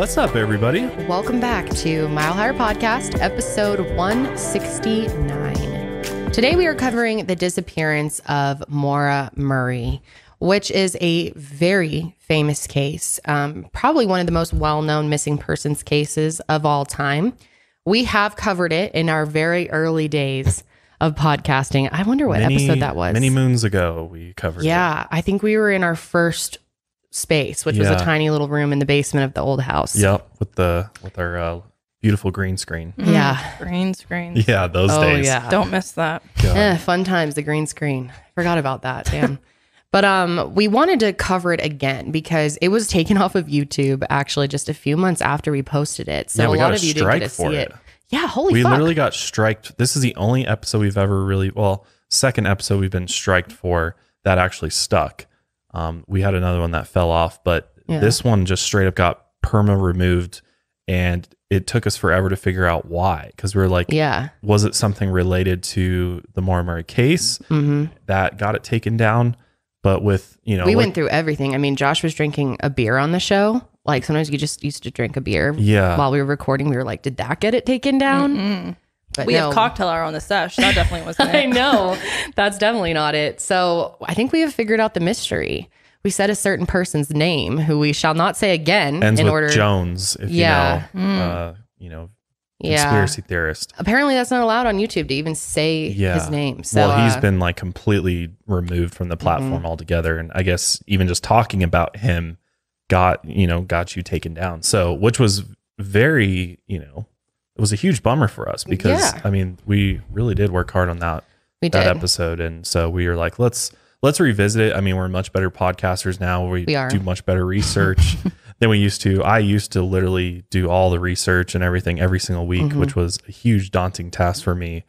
What's up, everybody? Welcome back to Mile Higher Podcast, episode 169. Today we are covering the disappearance of Maura Murray, which is a very famous case, probably one of the most well-known missing persons cases of all time. We have covered it in our very early days of podcasting. I wonder what episode that was. Many moons ago we covered it. Yeah, I think we were in our first space, which was a tiny little room in the basement of the old house. Yep, with our beautiful green screen. Yeah. Green screen. Yeah, those days. Yeah. Don't miss that. Fun times, the green screen. Forgot about that, damn. But we wanted to cover it again because it was taken off of YouTube actually just a few months after we posted it. So yeah, a lot of you didn't get to see it. Yeah, holy fuck. We literally got striked. This is the only episode we've ever really, well, second episode we've been striked for that actually stuck. We had another one that fell off, but this one just straight up got perma removed, and it took us forever to figure out why. Because we were like, was it something related to the Maura Murray case that got it taken down? But with, you know, we went through everything. I mean, Josh was drinking a beer on the show. Like sometimes you just used to drink a beer while we were recording. We were like, did that get it taken down? But we have cocktail hour on the sesh. That definitely wasn't it. I know. That's definitely not it. So I think we have figured out the mystery. We said a certain person's name who we shall not say again. Ends in with order. Jones, if you know, you know, conspiracy theorist. Apparently that's not allowed on YouTube to even say his name. So, well, he's been like completely removed from the platform altogether. And I guess even just talking about him got you taken down. So, which was very, you know, it was a huge bummer for us because I mean, we really did work hard on that episode. And so we were like, let's revisit it. I mean, we're much better podcasters now. We do much better research than we used to. I used to literally do all the research and everything every single week, which was a huge daunting task for me.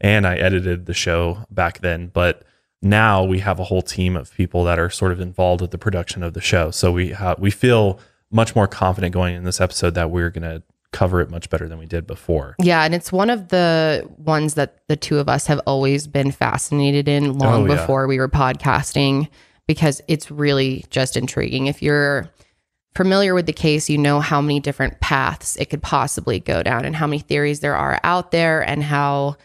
And I edited the show back then, but now we have a whole team of people that are sort of involved with the production of the show. So we feel much more confident going in this episode that we're going to cover it much better than we did before. Yeah, and it's one of the ones that the two of us have always been fascinated in long before we were podcasting, because it's really just intriguing. If you're familiar with the case, you know how many different paths it could possibly go down and how many theories there are out there and how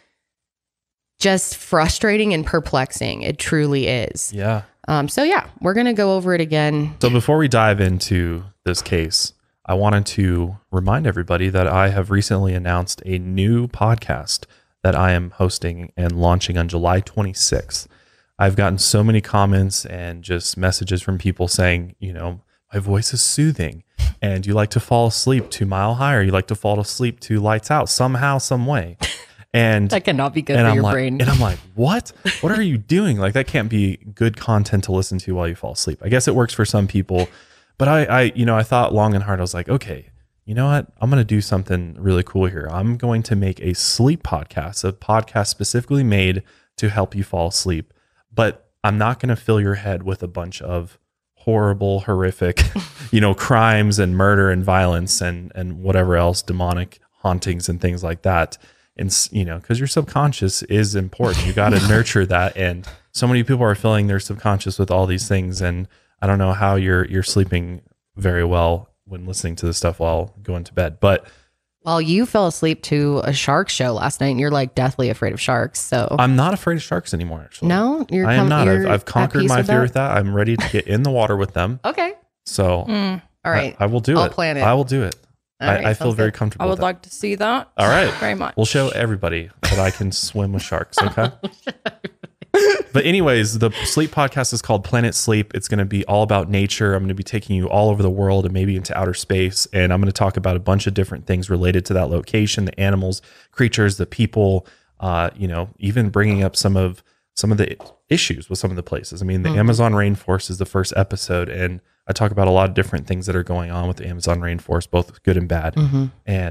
just frustrating and perplexing it truly is. Yeah. So yeah, we're going to go over it again. So before we dive into this case, I wanted to remind everybody that I have recently announced a new podcast that I am hosting and launching on July 26th. I've gotten so many comments and just messages from people saying, you know, my voice is soothing and you like to fall asleep to Mile Higher. You like to fall asleep to Lights Out somehow, some way. And that cannot be good for your brain. And I'm like, what are you doing? Like, that can't be good content to listen to while you fall asleep. I guess it works for some people, but I you know, I thought long and hard. I was like, okay, you know what? I'm going to do something really cool here. I'm going to make a sleep podcast, a podcast specifically made to help you fall asleep, but I'm not going to fill your head with a bunch of horrible, horrific, you know, crimes and murder and violence and whatever else, demonic hauntings and things like that. And, you know, because your subconscious is important. You got to nurture that. And so many people are filling their subconscious with all these things. And I don't know how you're sleeping very well when listening to this stuff while going to bed. But well, you fell asleep to a shark show last night and you're like deathly afraid of sharks. So I'm not afraid of sharks anymore, actually. No, I am not. I've conquered my fear with that. I'm ready to get in the water with them. Okay. So all right. I will do it. I'll plan it. I will do it. Right, I feel very comfortable. I would like to see that. All right. Very much. We'll show everybody that I can swim with sharks. Okay. But anyways, the sleep podcast is called Planet Sleep. It's going to be all about nature. I'm going to be taking you all over the world and maybe into outer space. And I'm going to talk about a bunch of different things related to that location, the animals, creatures, the people, you know, even bringing up some of the issues with some of the places. I mean, the Amazon rainforest is the first episode, and I talk about a lot of different things that are going on with the Amazon rainforest, both good and bad,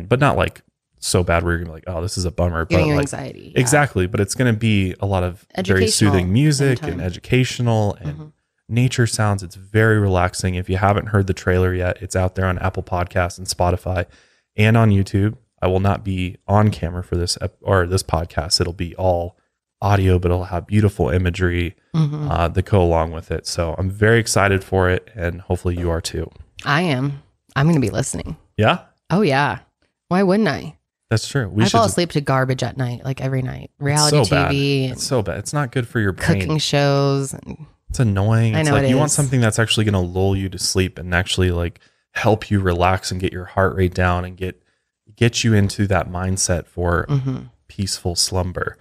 but not like so bad where you're gonna be like, oh, this is a bummer. But like, anxiety, exactly. But it's gonna be a lot of very soothing music and educational and nature sounds. It's very relaxing. If you haven't heard the trailer yet, it's out there on Apple Podcasts and Spotify and on YouTube. I will not be on camera for this podcast. It'll be all audio, but it'll have beautiful imagery that go along with it. So I'm very excited for it, and hopefully you are too. I am. I'm going to be listening. Yeah? Oh, yeah. Why wouldn't I? That's true. I fall asleep to garbage at night, like every night. Reality TV. It's so bad. It's not good for your brain. Cooking shows. It's annoying. I know it is. You want something that's actually going to lull you to sleep and actually like help you relax and get your heart rate down and get you into that mindset for peaceful slumber.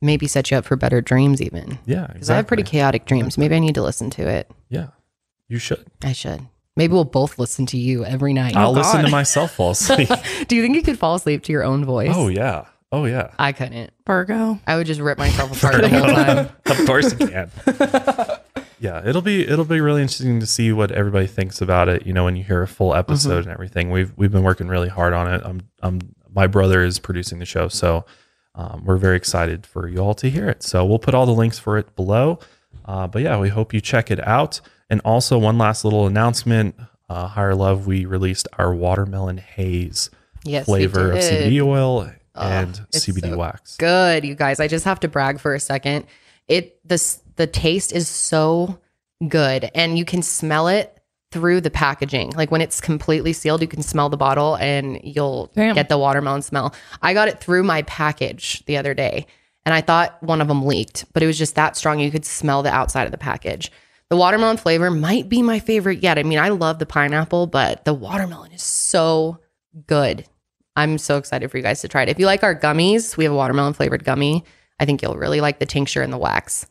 Maybe set you up for better dreams even. Yeah, exactly. Because I have pretty chaotic dreams. Maybe I need to listen to it. Yeah, you should. I should. Maybe we'll both listen to you every night. I'll listen to myself fall asleep. Do you think you could fall asleep to your own voice? Oh, yeah. Oh, yeah. I couldn't. Virgo. I would just rip myself apart the whole time. Of course you can. Yeah, it'll be really interesting to see what everybody thinks about it, you know, when you hear a full episode and everything. We've been working really hard on it. My brother is producing the show, so we're very excited for you all to hear it. So we'll put all the links for it below. But yeah, we hope you check it out. And also one last little announcement, Higher Love, we released our watermelon haze flavor of CBD oil and CBD wax. Good, you guys. I just have to brag for a second. The taste is so good and you can smell it through the packaging. Like when it's completely sealed, you can smell the bottle and you'll get the watermelon smell. I got it through my package the other day and I thought one of them leaked, but it was just that strong. You could smell the outside of the package. The watermelon flavor might be my favorite yet. I mean, I love the pineapple, but the watermelon is so good. I'm so excited for you guys to try it. If you like our gummies, we have a watermelon flavored gummy. I think you'll really like the tincture and the wax.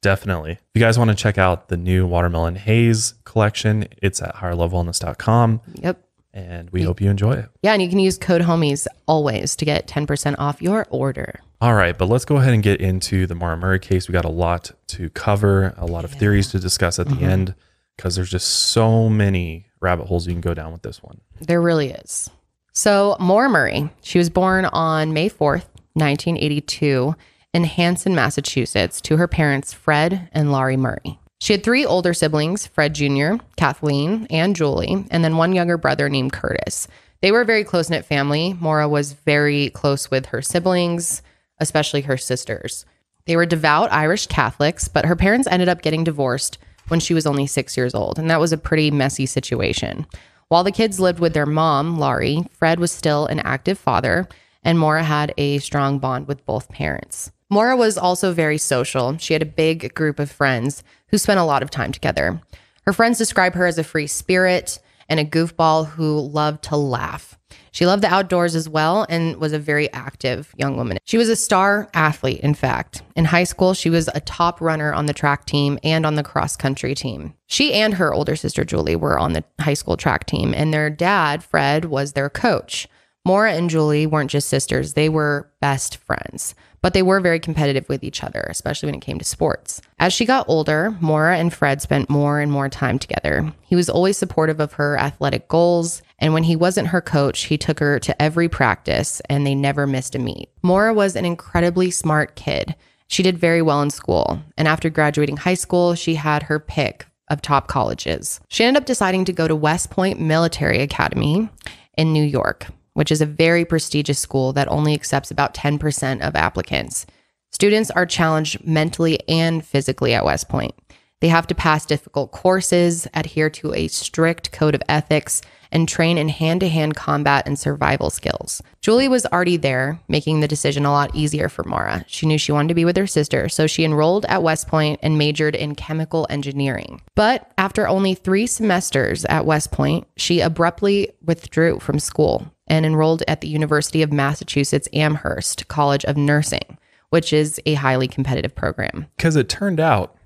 Definitely. If you guys want to check out the new watermelon haze collection, it's at higherlovewellness.com. Yep. And we hope you enjoy it. Yeah. And you can use code homies always to get 10% off your order. All right. But let's go ahead and get into the Maura Murray case. We got a lot to cover, a lot of theories to discuss at the end, because there's just so many rabbit holes you can go down with this one. There really is. So Maura Murray, she was born on May 4th, 1982 in Hanson, Massachusetts, to her parents, Fred and Laurie Murray. She had three older siblings, Fred Jr., Kathleen, and Julie, and then one younger brother named Curtis. They were a very close-knit family. Maura was very close with her siblings, especially her sisters. They were devout Irish Catholics, but her parents ended up getting divorced when she was only 6 years old, and that was a pretty messy situation. While the kids lived with their mom, Laurie, Fred was still an active father, and Maura had a strong bond with both parents. Maura was also very social. She had a big group of friends who spent a lot of time together. Her friends describe her as a free spirit and a goofball who loved to laugh. She loved the outdoors as well and was a very active young woman. She was a star athlete, in fact. In high school, she was a top runner on the track team and on the cross-country team. She and her older sister, Julie, were on the high school track team, and their dad, Fred, was their coach. Maura and Julie weren't just sisters, they were best friends, but they were very competitive with each other, especially when it came to sports. As she got older, Maura and Fred spent more and more time together. He was always supportive of her athletic goals, and when he wasn't her coach, he took her to every practice, and they never missed a meet. Maura was an incredibly smart kid. She did very well in school, and after graduating high school, she had her pick of top colleges. She ended up deciding to go to West Point Military Academy in New York, which is a very prestigious school that only accepts about 10% of applicants. Students are challenged mentally and physically at West Point. They have to pass difficult courses, adhere to a strict code of ethics, and train in hand-to-hand combat and survival skills. Julie was already there, making the decision a lot easier for Maura. She knew she wanted to be with her sister, so she enrolled at West Point and majored in chemical engineering. But after only 3 semesters at West Point, she abruptly withdrew from school and enrolled at the University of Massachusetts Amherst College of Nursing, which is a highly competitive program. Because it turned out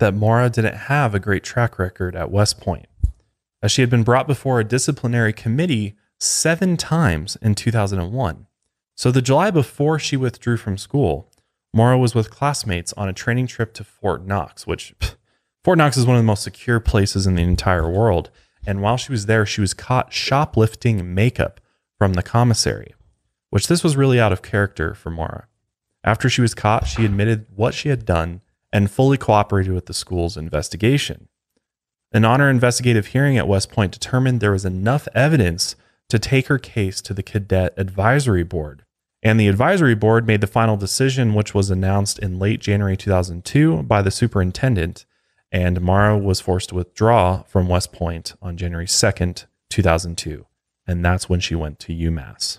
that Maura didn't have a great track record at West Point, as she had been brought before a disciplinary committee 7 times in 2001. So the July before she withdrew from school, Maura was with classmates on a training trip to Fort Knox, which Fort Knox is one of the most secure places in the entire world. And while she was there, she was caught shoplifting makeup from the commissary, which this was really out of character for Maura. After she was caught, she admitted what she had done and fully cooperated with the school's investigation. An honor investigative hearing at West Point determined there was enough evidence to take her case to the Cadet Advisory Board. And the advisory board made the final decision, which was announced in late January 2002 by the superintendent. And Maura was forced to withdraw from West Point on January 2nd, 2002. and that's when she went to UMass.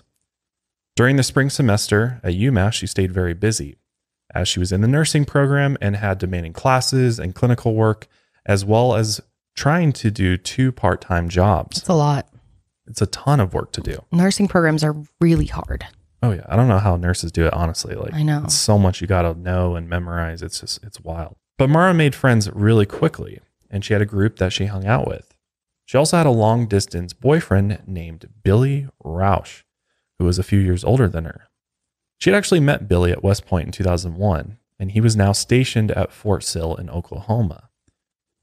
During the spring semester at UMass, she stayed very busy, as she was in the nursing program and had demanding classes and clinical work, as well as trying to do 2 part-time jobs. It's a lot. It's a ton of work to do. Nursing programs are really hard. Oh yeah. I don't know how nurses do it, honestly. Like, I know. It's so much you got to know and memorize. It's just, it's wild. But Maura made friends really quickly, and she had a group that she hung out with. She also had a long distance boyfriend named Billy Rausch, who was a few years older than her. She had actually met Billy at West Point in 2001, and he was now stationed at Fort Sill in Oklahoma.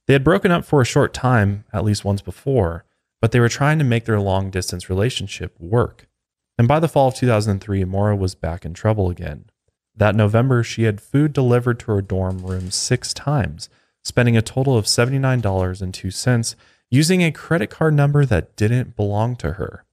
They had broken up for a short time, at least once before, but they were trying to make their long distance relationship work. And by the fall of 2003, Maura was back in trouble again. That November, she had food delivered to her dorm room 6 times, spending a total of $79.02 using a credit card number that didn't belong to her.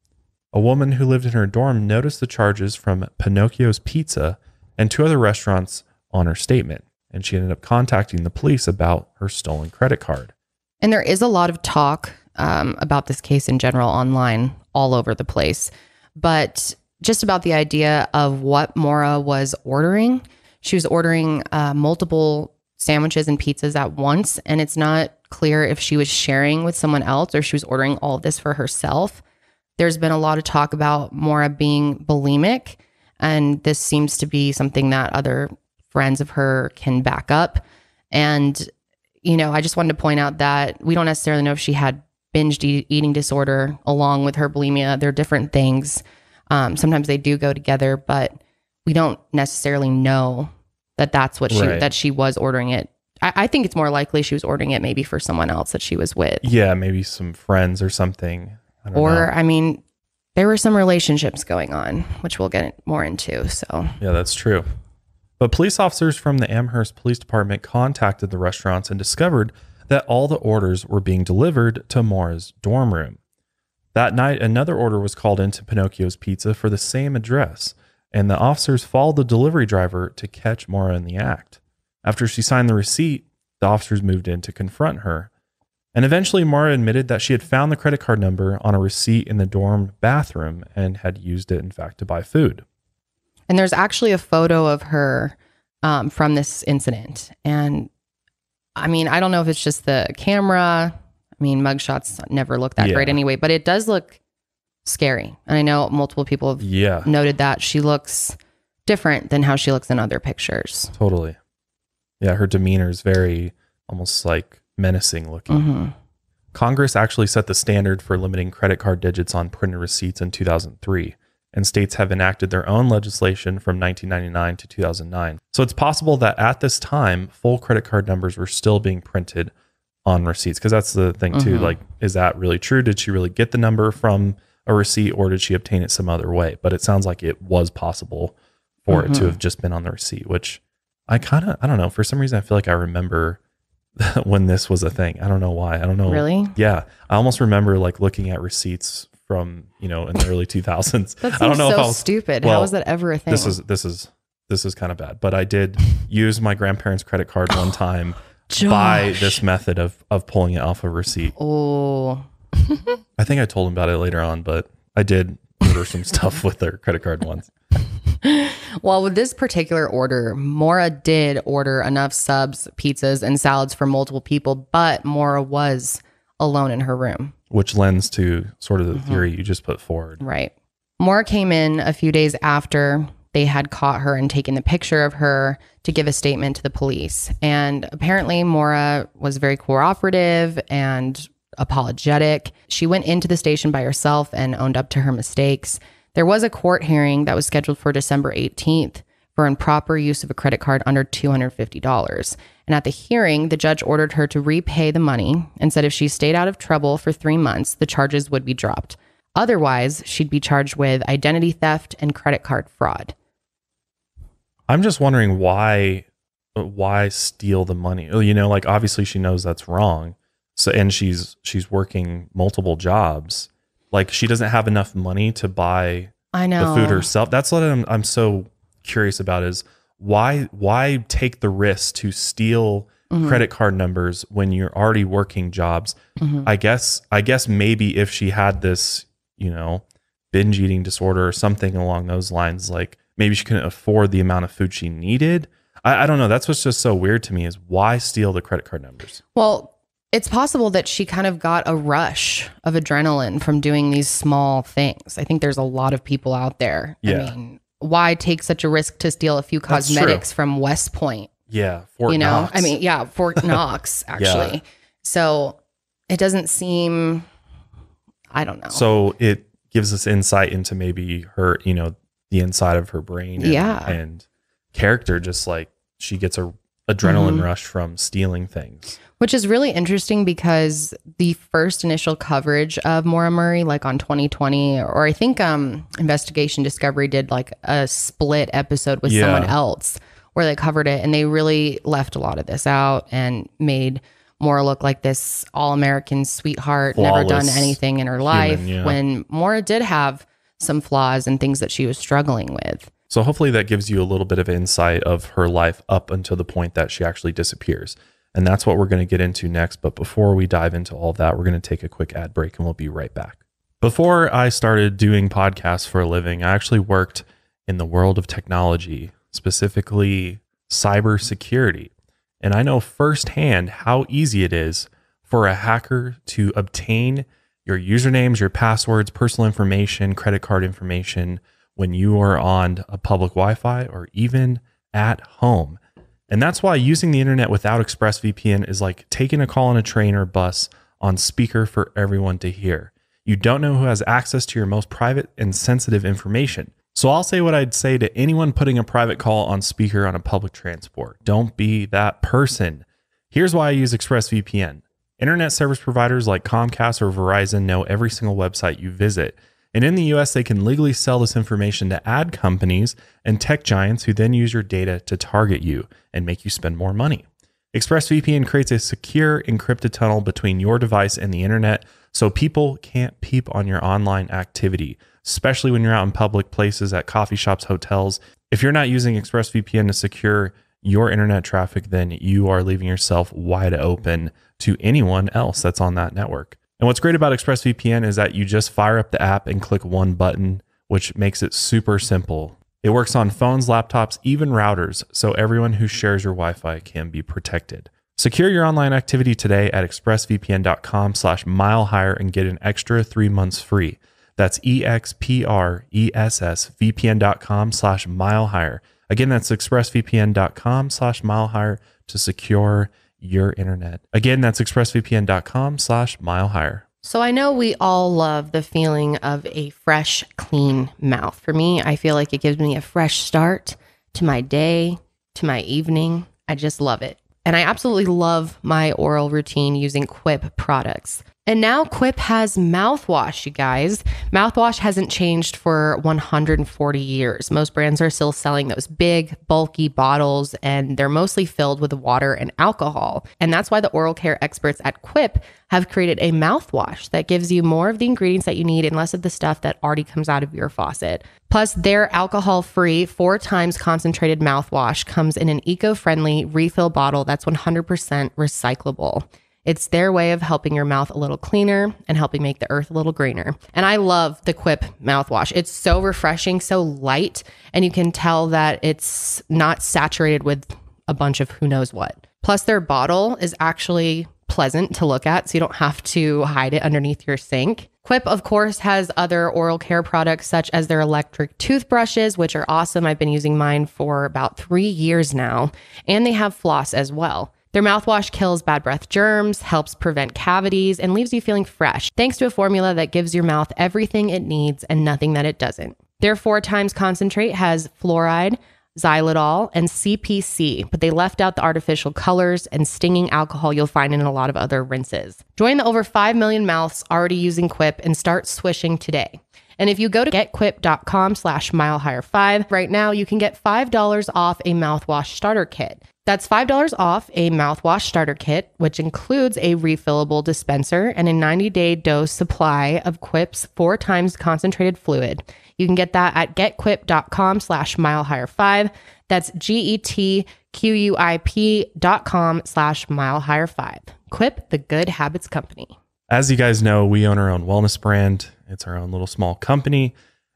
A woman who lived in her dorm noticed the charges from Pinocchio's Pizza and 2 other restaurants on her statement, and she ended up contacting the police about her stolen credit card. And there is a lot of talk about this case in general online, all over the place. But just about the idea of what Maura was ordering. She was ordering multiple sandwiches and pizzas at once, and it's not clear if she was sharing with someone else or she was ordering all of this for herself. There's been a lot of talk about Maura being bulimic, and this seems to be something that other friends of her can back up. And, you know, I just wanted to point out that we don't necessarily know if she had binge eating disorder along with her bulimia. They're different things. Sometimes they do go together, but we don't necessarily know that that's what she, that she was ordering it. I think it's more likely she was ordering it maybe for someone else that she was with. Yeah, maybe some friends or something. I don't know. I mean, there were some relationships going on, which we'll get more into. So yeah, that's true. But police officers from the Amherst Police Department contacted the restaurants and discovered that all the orders were being delivered to Maura's dorm room. That night, another order was called into Pinocchio's Pizza for the same address, and the officers followed the delivery driver to catch Maura in the act. After she signed the receipt, the officers moved in to confront her. And eventually, Maura admitted that she had found the credit card number on a receipt in the dorm bathroom and had used it, in fact, to buy food. And there's actually a photo of her from this incident. And I mean, I don't know if it's just the camera. I mean, mugshots never look that great anyway, but it does look scary. And I know multiple people have noted that she looks different than how she looks in other pictures. Totally. Yeah, her demeanor is very almost like menacing looking. Mm-hmm. Congress actually set the standard for limiting credit card digits on printed receipts in 2003, and states have enacted their own legislation from 1999 to 2009. So it's possible that at this time, full credit card numbers were still being printed on receipts, because that's the thing too. Mm-hmm. Like, is that really true? Did she really get the number from a receipt, or did she obtain it some other way? But it sounds like it was possible for it to have just been on the receipt, which I kind of, I don't know. For some reason, I feel like I remember when this was a thing. I don't know why. I don't know. Really? Yeah. I almost remember like looking at receipts from, you know, in the early 2000s. That seems stupid. Well, how was that ever a thing? This is kind of bad, but I did use my grandparents' credit card one time. Josh. By this method of pulling it off a receipt. Oh. I think I told him about it later on, but I did order some stuff with their credit card once. Well, with this particular order, Maura did order enough subs, pizzas, and salads for multiple people, but Maura was alone in her room. Which lends to sort of the theory you just put forward. Right. Maura came in a few days after they had caught her and taken the picture of her to give a statement to the police. And apparently Maura was very cooperative and apologetic. She went into the station by herself and owned up to her mistakes. There was a court hearing that was scheduled for December 18th for improper use of a credit card under $250. And at the hearing, the judge ordered her to repay the money and said if she stayed out of trouble for 3 months, the charges would be dropped. Otherwise, she'd be charged with identity theft and credit card fraud. I'm just wondering why steal the money? You know, like obviously she knows that's wrong. So, and she's working multiple jobs. Like she doesn't have enough money to buy the food herself. That's what I'm so curious about is why take the risk to steal credit card numbers when you're already working jobs? I guess maybe if she had this you know, binge eating disorder or something along those lines. Like maybe she couldn't afford the amount of food she needed. I don't know. That's what's just so weird to me is why steal the credit card numbers? Well, it's possible that she kind of got a rush of adrenaline from doing these small things. I think there's a lot of people out there. Yeah. I mean, why take such a risk to steal a few cosmetics from West Point? Yeah. Fort Knox. I mean, yeah, Fort Knox, actually. Yeah. So it doesn't seem, I don't know. So it gives us insight into maybe her, you know, the inside of her brain and, yeah. and character, just like she gets a adrenaline mm-hmm. rush from stealing things. Which is really interesting because the first initial coverage of Maura Murray, like on 2020, or I think Investigation Discovery did like a split episode with yeah. someone else where they covered it, and they really left a lot of this out and made Maura look like this all-American sweetheart, flawless, never done anything in her life, human, yeah. when Maura did have some flaws and things that she was struggling with. So hopefully that gives you a little bit of insight of her life up until the point that she actually disappears. And that's what we're going to get into next. But before we dive into all that, we're going to take a quick ad break and we'll be right back. Before I started doing podcasts for a living, I actually worked in the world of technology, specifically cybersecurity. And I know firsthand how easy it is for a hacker to obtain your usernames, your passwords, personal information, credit card information, when you are on a public Wi-Fi or even at home. And that's why using the internet without ExpressVPN is like taking a call on a train or bus on speaker for everyone to hear. You don't know who has access to your most private and sensitive information. So I'll say what I'd say to anyone putting a private call on speaker on a public transport. Don't be that person. Here's why I use ExpressVPN. Internet service providers like Comcast or Verizon know every single website you visit. And in the US, they can legally sell this information to ad companies and tech giants who then use your data to target you and make you spend more money. ExpressVPN creates a secure encrypted tunnel between your device and the internet so people can't peep on your online activity, especially when you're out in public places at coffee shops, hotels. If you're not using ExpressVPN to secure your internet traffic, then you are leaving yourself wide open to anyone else that's on that network. And what's great about ExpressVPN is that you just fire up the app and click one button, which makes it super simple. It works on phones, laptops, even routers, so everyone who shares your Wi-Fi can be protected. Secure your online activity today at expressvpn.com/milehigher and get an extra 3 months free. That's expressvpn.com/milehigher. Again, that's expressvpn.com/milehigher to secure your internet. Again, that's expressvpn.com/milehigher. So I know we all love the feeling of a fresh, clean mouth. For me, I feel like it gives me a fresh start to my day, to my evening. I just love it. And I absolutely love my oral routine using Quip products. And now Quip has mouthwash, you guys. Mouthwash hasn't changed for 140 years. Most brands are still selling those big, bulky bottles, and they're mostly filled with water and alcohol. And that's why the oral care experts at Quip have created a mouthwash that gives you more of the ingredients that you need and less of the stuff that already comes out of your faucet. Plus, their alcohol-free, 4 times concentrated mouthwash comes in an eco-friendly refill bottle that's 100% recyclable. It's their way of helping your mouth a little cleaner and helping make the earth a little greener. And I love the Quip mouthwash. It's so refreshing, so light, and you can tell that it's not saturated with a bunch of who knows what. Plus, their bottle is actually pleasant to look at, so you don't have to hide it underneath your sink. Quip, of course, has other oral care products such as their electric toothbrushes, which are awesome. I've been using mine for about 3 years now, and they have floss as well. Their mouthwash kills bad breath germs, helps prevent cavities, and leaves you feeling fresh, thanks to a formula that gives your mouth everything it needs and nothing that it doesn't. Their 4 times concentrate has fluoride, xylitol, and CPC, but they left out the artificial colors and stinging alcohol you'll find in a lot of other rinses. Join the over 5 million mouths already using Quip and start swishing today. And if you go to getquip.com/milehigher5 right now, you can get $5 off a mouthwash starter kit. That's $5 off a mouthwash starter kit, which includes a refillable dispenser and a 90-day dose supply of Quip's 4 times concentrated fluid. You can get that at getquip.com/milehigher5. That's GETQUIP.com/milehigher5. Quip, the good habits company. As you guys know, we own our own wellness brand, It's our own little small company.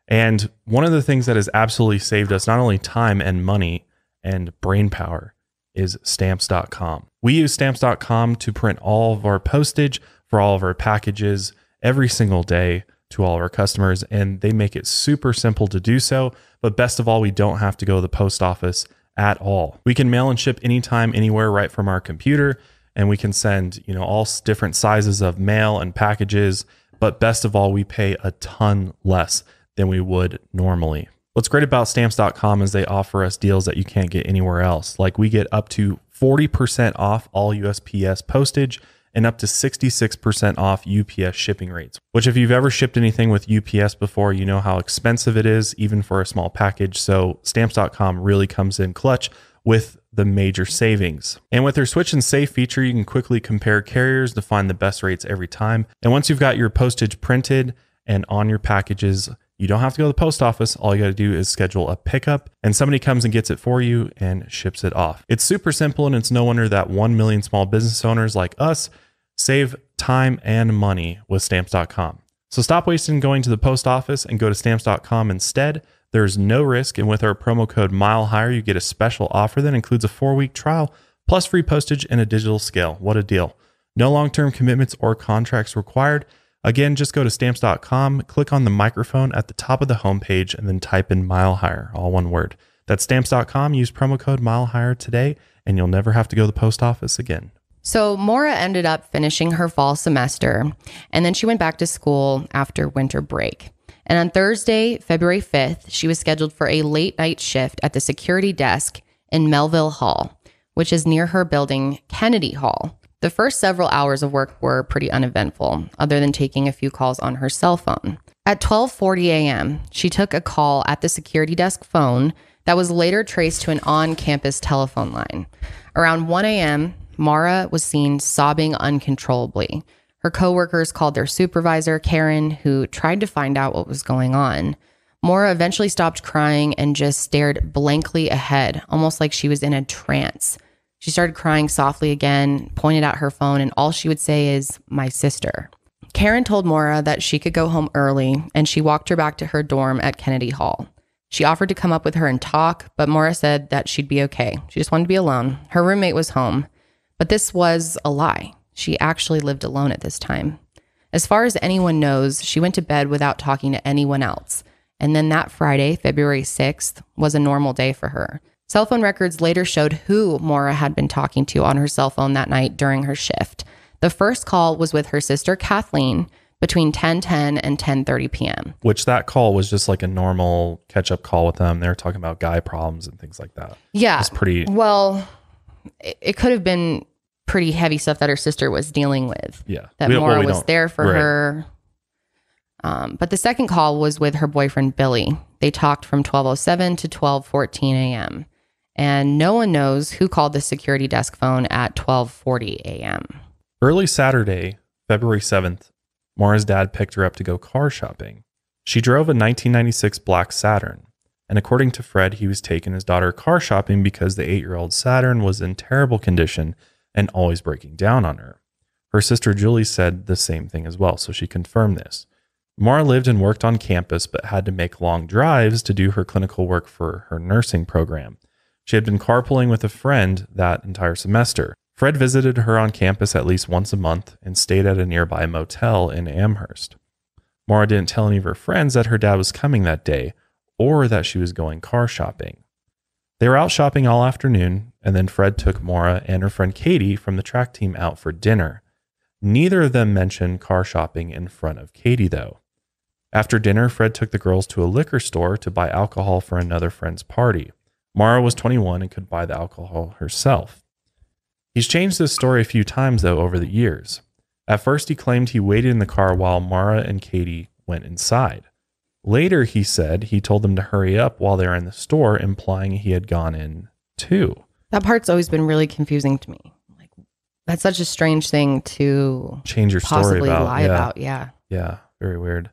And one of the things that has absolutely saved us not only time and money and brain power is Stamps.com. We use Stamps.com to print all of our postage for all of our packages every single day to all of our customers, and they make it super simple to do so. But best of all, we don't have to go to the post office at all. We can mail and ship anytime, anywhere, right from our computer, and we can send, you know, all different sizes of mail and packages. But best of all, we pay a ton less than we would normally. What's great about Stamps.com is they offer us deals that you can't get anywhere else. Like, we get up to 40% off all USPS postage and up to 66% off UPS shipping rates, which if you've ever shipped anything with UPS before, you know how expensive it is, even for a small package. So Stamps.com really comes in clutch with the major savings. And with their Switch and Save feature, you can quickly compare carriers to find the best rates every time. And once you've got your postage printed and on your packages, you don't have to go to the post office. All you got to do is schedule a pickup and somebody comes and gets it for you and ships it off. It's super simple, and it's no wonder that 1 million small business owners like us save time and money with Stamps.com. So stop wasting going to the post office and go to Stamps.com instead. There's no risk, and with our promo code MILEHIGHER, you get a special offer that includes a 4-week trial plus free postage and a digital scale. What a deal. No long-term commitments or contracts required. Again, just go to stamps.com, click on the microphone at the top of the homepage, and then type in Mile Higher, all one word. That's stamps.com. Use promo code Mile Higher today, and you'll never have to go to the post office again. So Maura ended up finishing her fall semester, and then she went back to school after winter break. And on Thursday, February 5th, she was scheduled for a late night shift at the security desk in Melville Hall, which is near her building, Kennedy Hall. The first several hours of work were pretty uneventful, other than taking a few calls on her cell phone. At 12:40 a.m., she took a call at the security desk phone that was later traced to an on-campus telephone line. Around 1 a.m., Maura was seen sobbing uncontrollably. Her coworkers called their supervisor, Karen, who tried to find out what was going on. Maura eventually stopped crying and just stared blankly ahead, almost like she was in a trance. She started crying softly again, pointed at her phone, and all she would say is, "My sister." Karen told Maura that she could go home early, and she walked her back to her dorm at Kennedy Hall. She offered to come up with her and talk, but Maura said that she'd be okay. She just wanted to be alone. Her roommate was home, but this was a lie. She actually lived alone at this time. As far as anyone knows, she went to bed without talking to anyone else. And then that Friday, February 6th, was a normal day for her. Cell phone records later showed who Maura had been talking to on her cell phone that night during her shift. The first call was with her sister, Kathleen, between 10:10 and 10:30 p.m. Which that call was just like a normal catch-up call with them. They were talking about guy problems and things like that. Yeah. It's pretty... Well, it could have been pretty heavy stuff that her sister was dealing with. Yeah. That Maura was there for her. But the second call was with her boyfriend, Billy. They talked from 12:07 to 12:14 a.m. And no one knows who called the security desk phone at 12:40 a.m. Early Saturday, February 7th, Maura's dad picked her up to go car shopping. She drove a 1996 black Saturn. And according to Fred, he was taking his daughter car shopping because the 8-year-old Saturn was in terrible condition and always breaking down on her. Her sister Julie said the same thing as well, so she confirmed this. Maura lived and worked on campus, but had to make long drives to do her clinical work for her nursing program. She had been carpooling with a friend that entire semester. Fred visited her on campus at least once a month and stayed at a nearby motel in Amherst. Maura didn't tell any of her friends that her dad was coming that day or that she was going car shopping. They were out shopping all afternoon, and then Fred took Maura and her friend Katie from the track team out for dinner. Neither of them mentioned car shopping in front of Katie, though. After dinner, Fred took the girls to a liquor store to buy alcohol for another friend's party. Maura was 21 and could buy the alcohol herself. He's changed this story a few times, though, over the years. At first, he claimed he waited in the car while Maura and Katie went inside. Later, he said he told them to hurry up while they were in the store, implying he had gone in, too. That part's always been really confusing to me. Like, that's such a strange thing to change your story about. Yeah, very weird.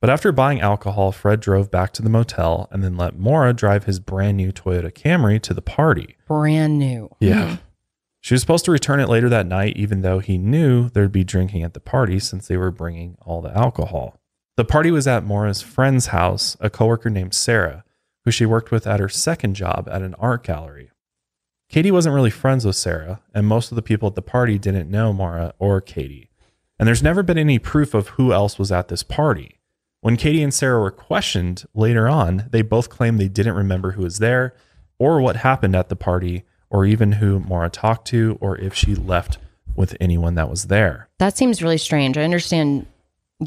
But after buying alcohol, Fred drove back to the motel and then let Maura drive his brand new Toyota Camry to the party. Brand new. Yeah. She was supposed to return it later that night, even though he knew there'd be drinking at the party since they were bringing all the alcohol. The party was at Maura's friend's house, a coworker named Sarah, who she worked with at her second job at an art gallery. Katie wasn't really friends with Sarah, and most of the people at the party didn't know Maura or Katie. And there's never been any proof of who else was at this party. When Katie and Sarah were questioned later on, they both claimed they didn't remember who was there or what happened at the party or even who Maura talked to or if she left with anyone that was there. That seems really strange. I understand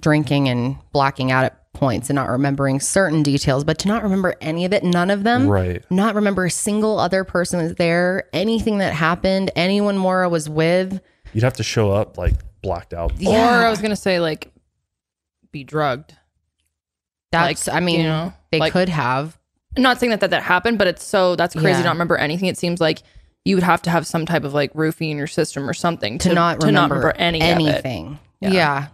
drinking and blocking out at points and not remembering certain details, but to not remember any of it, none of them, right? Not remember a single other person that's there, anything that happened, anyone Maura was with. You'd have to show up like blocked out. Yeah. Or I was going to say like be drugged. That's, like, I mean, you know, they like, could have. I'm not saying that happened, but it's so, that's crazy to not remember anything. It seems like you would have to have some type of like roofie in your system or something to not remember anything. Yeah.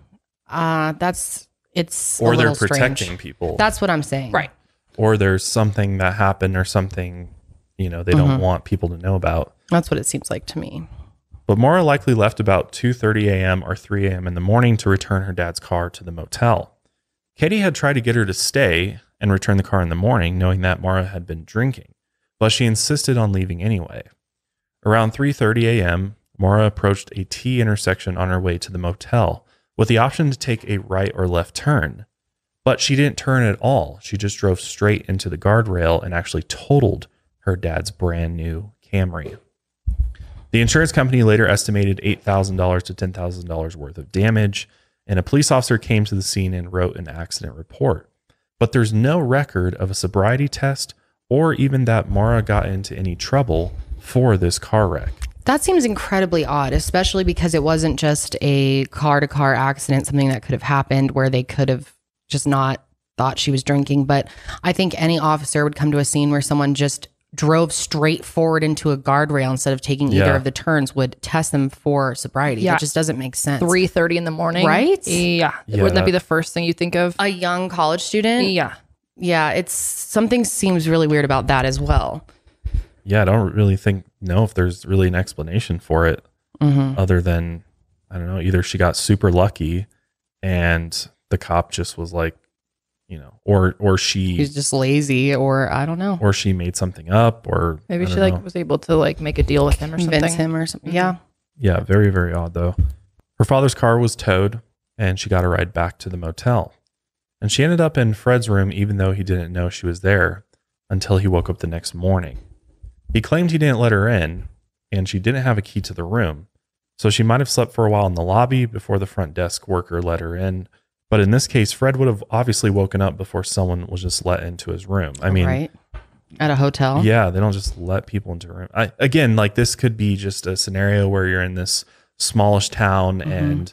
It's or they're protecting strange. People. That's what I'm saying. Right. Or there's something that happened or something, you know, they don't want people to know about. That's what it seems like to me. But Maura likely left about 2:30 a.m. or 3 a.m. in the morning to return her dad's car to the motel. Katie had tried to get her to stay and return the car in the morning, knowing that Maura had been drinking, but she insisted on leaving anyway. Around 3:30 a.m., Maura approached a T intersection on her way to the motel with the option to take a right or left turn. But she didn't turn at all. She just drove straight into the guardrail and actually totaled her dad's brand new Camry. The insurance company later estimated $8,000 to $10,000 worth of damage, and a police officer came to the scene and wrote an accident report. But there's no record of a sobriety test or even that Maura got into any trouble for this car wreck. That seems incredibly odd, especially because it wasn't just a car-to-car accident, something that could have happened where they could have just not thought she was drinking. But I think any officer would come to a scene where someone just drove straight forward into a guardrail instead of taking either of the turns would test them for sobriety. Yeah. It just doesn't make sense. 3:30 in the morning. Right? Yeah. Wouldn't that be the first thing you think of? A young college student? Yeah. Yeah. It's something seems really weird about that as well. Yeah. I don't really know if there's really an explanation for it other than, I don't know, either she got super lucky and the cop just was like, you know, or she's just lazy, or I don't know, or she made something up, or maybe she like was able to like make a deal with him or something. Convince him or something. Yeah. Yeah. Very, very odd though. Her father's car was towed and she got a ride back to the motel, and she ended up in Fred's room, even though he didn't know she was there until he woke up the next morning. He claimed he didn't let her in and she didn't have a key to the room. So she might've slept for a while in the lobby before the front desk worker let her in. But in this case, Fred would have obviously woken up before someone was just let into his room. I mean, right. At a hotel. Yeah. They don't just let people into a room. Again, like this could be just a scenario where you're in this smallish town and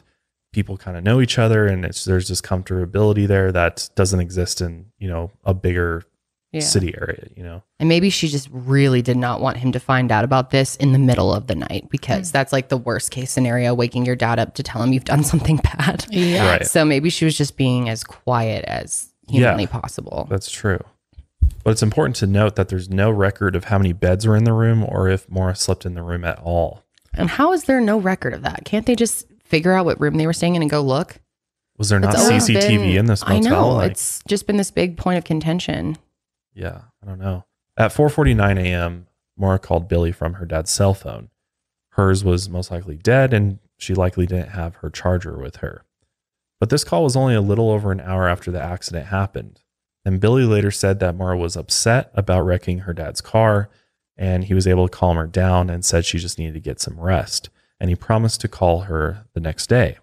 people kind of know each other. And there's this comfortability there that doesn't exist in, you know, a bigger city area, you know? And maybe she just really did not want him to find out about this in the middle of the night, because that's like the worst case scenario, waking your dad up to tell him you've done something bad. Yeah. Right. So maybe she was just being as quiet as humanly possible. That's true. But it's important to note that there's no record of how many beds were in the room or if Maura slept in the room at all. And how is there no record of that? Can't they just figure out what room they were staying in and go look? Was there not CCTV in this motel? I know. Like, it's just been this big point of contention. Yeah, I don't know. At 4:49 a.m., Maura called Billy from her dad's cell phone. Hers was most likely dead, and she likely didn't have her charger with her. But this call was only a little over an hour after the accident happened. And Billy later said that Maura was upset about wrecking her dad's car, and he was able to calm her down and said she just needed to get some rest. And he promised to call her the next day.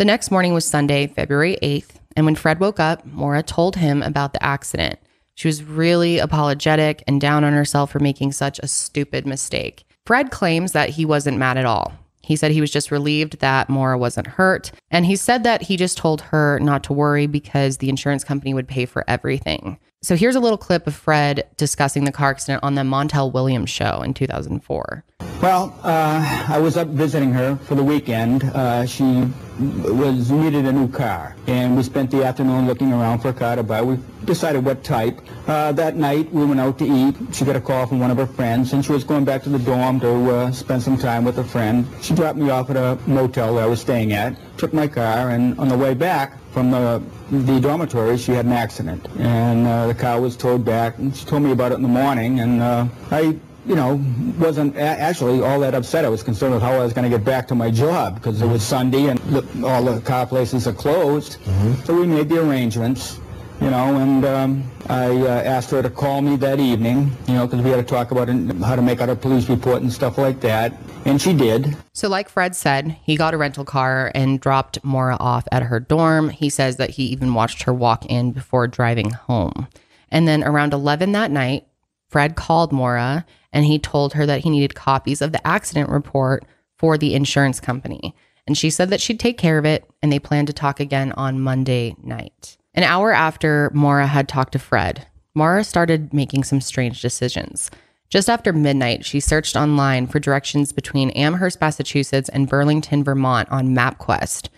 The next morning was Sunday, February 8th, and when Fred woke up, Maura told him about the accident. She was really apologetic and down on herself for making such a stupid mistake. Fred claims that he wasn't mad at all. He said he was just relieved that Maura wasn't hurt. And he said that he just told her not to worry because the insurance company would pay for everything. So here's a little clip of Fred discussing the car accident on the Montel Williams show in 2004. Well, I was up visiting her for the weekend. She needed a new car, and we spent the afternoon looking around for a car to buy. We decided what type. That night, we went out to eat. She got a call from one of her friends, and she was going back to the dorm to spend some time with a friend. She dropped me off at a motel that I was staying at, took my car, and on the way back, from the dormitory, she had an accident, and the car was towed back, and she told me about it in the morning, and I, you know, wasn't actually all that upset. I was concerned with how I was going to get back to my job, because it was Sunday, and all the car places are closed, so we made the arrangements, you know, and I asked her to call me that evening, you know, because we had to talk about how to make out a police report and stuff like that, and she did. So like Fred said, he got a rental car and dropped Maura off at her dorm. He says that he even watched her walk in before driving home. And then around 11 that night, Fred called Maura and he told her that he needed copies of the accident report for the insurance company. And she said that she'd take care of it, and they planned to talk again on Monday night. An hour after Maura had talked to Fred, Maura started making some strange decisions. Just after midnight, she searched online for directions between Amherst, Massachusetts, and Burlington, Vermont on MapQuest.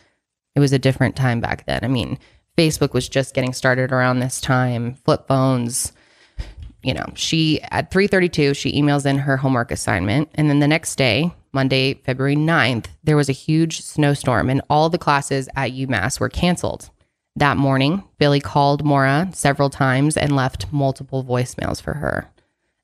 It was a different time back then. I mean, Facebook was just getting started around this time, flip phones. You know, she, at 3:32, she emails in her homework assignment. And then the next day, Monday, February 9th, there was a huge snowstorm and all the classes at UMass were canceled. That morning, Billy called Maura several times and left multiple voicemails for her.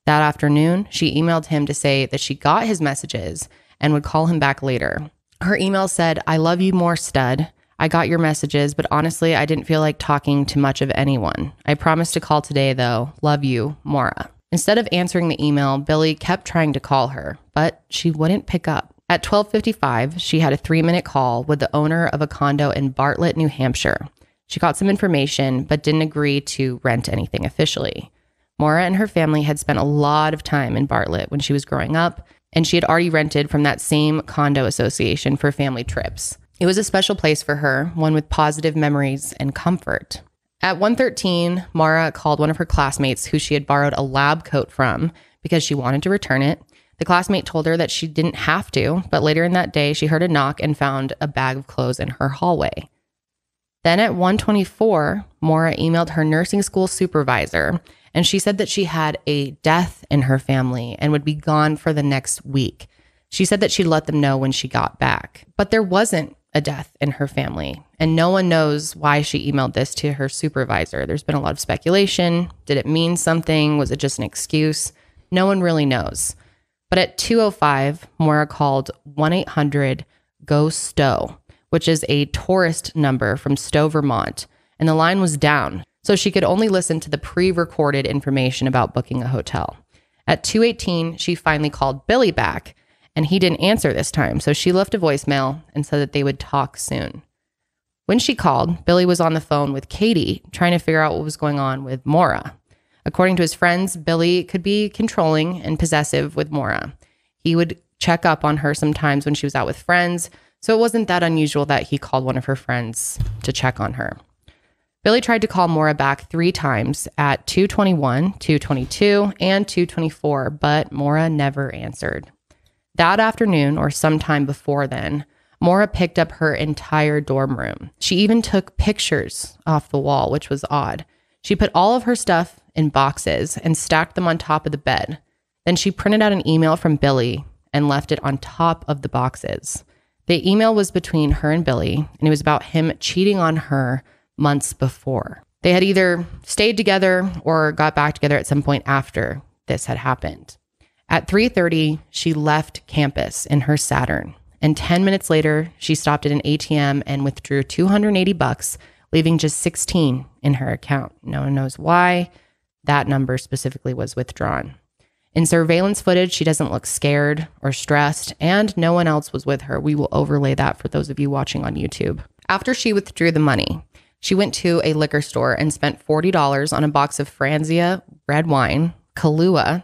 That afternoon, she emailed him to say that she got his messages and would call him back later. Her email said, "I love you more, stud. I got your messages, but honestly, I didn't feel like talking to much of anyone. I promised to call today, though. Love you, Maura." Instead of answering the email, Billy kept trying to call her, but she wouldn't pick up. At 12:55, she had a 3-minute call with the owner of a condo in Bartlett, New Hampshire. She got some information, but didn't agree to rent anything officially. Maura and her family had spent a lot of time in Bartlett when she was growing up, and she had already rented from that same condo association for family trips. It was a special place for her, one with positive memories and comfort. At 1:13, Maura called one of her classmates who she had borrowed a lab coat from because she wanted to return it. The classmate told her that she didn't have to, but later in that day, she heard a knock and found a bag of clothes in her hallway. Then at 1:24, Maura emailed her nursing school supervisor, and she said that she had a death in her family and would be gone for the next week. She said that she'd let them know when she got back. But there wasn't a death in her family, and no one knows why she emailed this to her supervisor. There's been a lot of speculation. Did it mean something? Was it just an excuse? No one really knows. But at 2:05, Maura called 1-800-GO-STOW, which is a tourist number from Stowe, Vermont, and the line was down, so she could only listen to the pre-recorded information about booking a hotel. At 2:18, she finally called Billy back, and he didn't answer this time, so she left a voicemail and said that they would talk soon. When she called, Billy was on the phone with Katie, trying to figure out what was going on with Maura. According to his friends, Billy could be controlling and possessive with Maura. He would check up on her sometimes when she was out with friends, so it wasn't that unusual that he called one of her friends to check on her. Billy tried to call Maura back 3 times at 2:21, 2:22, and 2:24, but Maura never answered. That afternoon, or sometime before then, Maura picked up her entire dorm room. She even took pictures off the wall, which was odd. She put all of her stuff in boxes and stacked them on top of the bed. Then she printed out an email from Billy and left it on top of the boxes. The email was between her and Billy, and it was about him cheating on her months before. They had either stayed together or got back together at some point after this had happened. At 3:30, she left campus in her Saturn, and 10 minutes later, she stopped at an ATM and withdrew $280, leaving just 16 in her account. No one knows why that number specifically was withdrawn. In surveillance footage, she doesn't look scared or stressed, and no one else was with her. We will overlay that for those of you watching on YouTube. After she withdrew the money, she went to a liquor store and spent $40 on a box of Franzia red wine, Kahlua,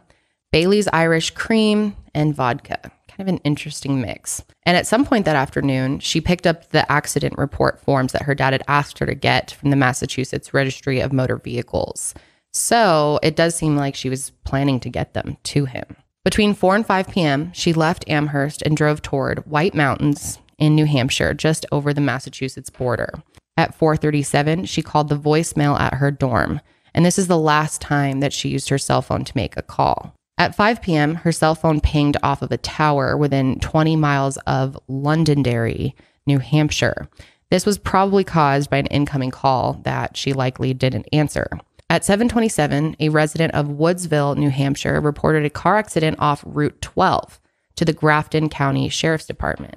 Bailey's Irish cream, and vodka. Kind of an interesting mix. And at some point that afternoon, she picked up the accident report forms that her dad had asked her to get from the Massachusetts Registry of Motor Vehicles. So it does seem like she was planning to get them to him. Between 4 and 5 p.m., she left Amherst and drove toward White Mountains in New Hampshire, just over the Massachusetts border. At 4:37, she called the voicemail at her dorm, and this is the last time that she used her cell phone to make a call. At 5 p.m., her cell phone pinged off of a tower within 20 miles of Londonderry, New Hampshire. This was probably caused by an incoming call that she likely didn't answer. At 7:27, a resident of Woodsville, New Hampshire, reported a car accident off Route 12 to the Grafton County Sheriff's Department.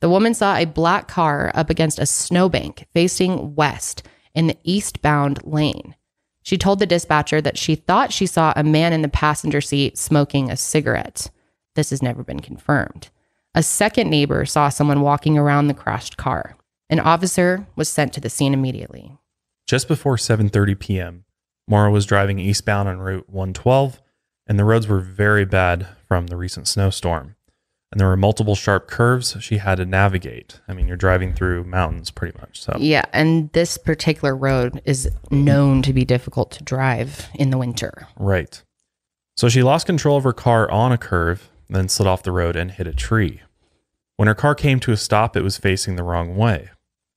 The woman saw a black car up against a snowbank facing west in the eastbound lane. She told the dispatcher that she thought she saw a man in the passenger seat smoking a cigarette. This has never been confirmed. A second neighbor saw someone walking around the crashed car. An officer was sent to the scene immediately. Just before 7:30 p.m., Maura was driving eastbound on Route 112, and the roads were very bad from the recent snowstorm. And there were multiple sharp curves she had to navigate. I mean, you're driving through mountains pretty much. So yeah, and this particular road is known to be difficult to drive in the winter. Right. So she lost control of her car on a curve, then slid off the road and hit a tree. When her car came to a stop, it was facing the wrong way.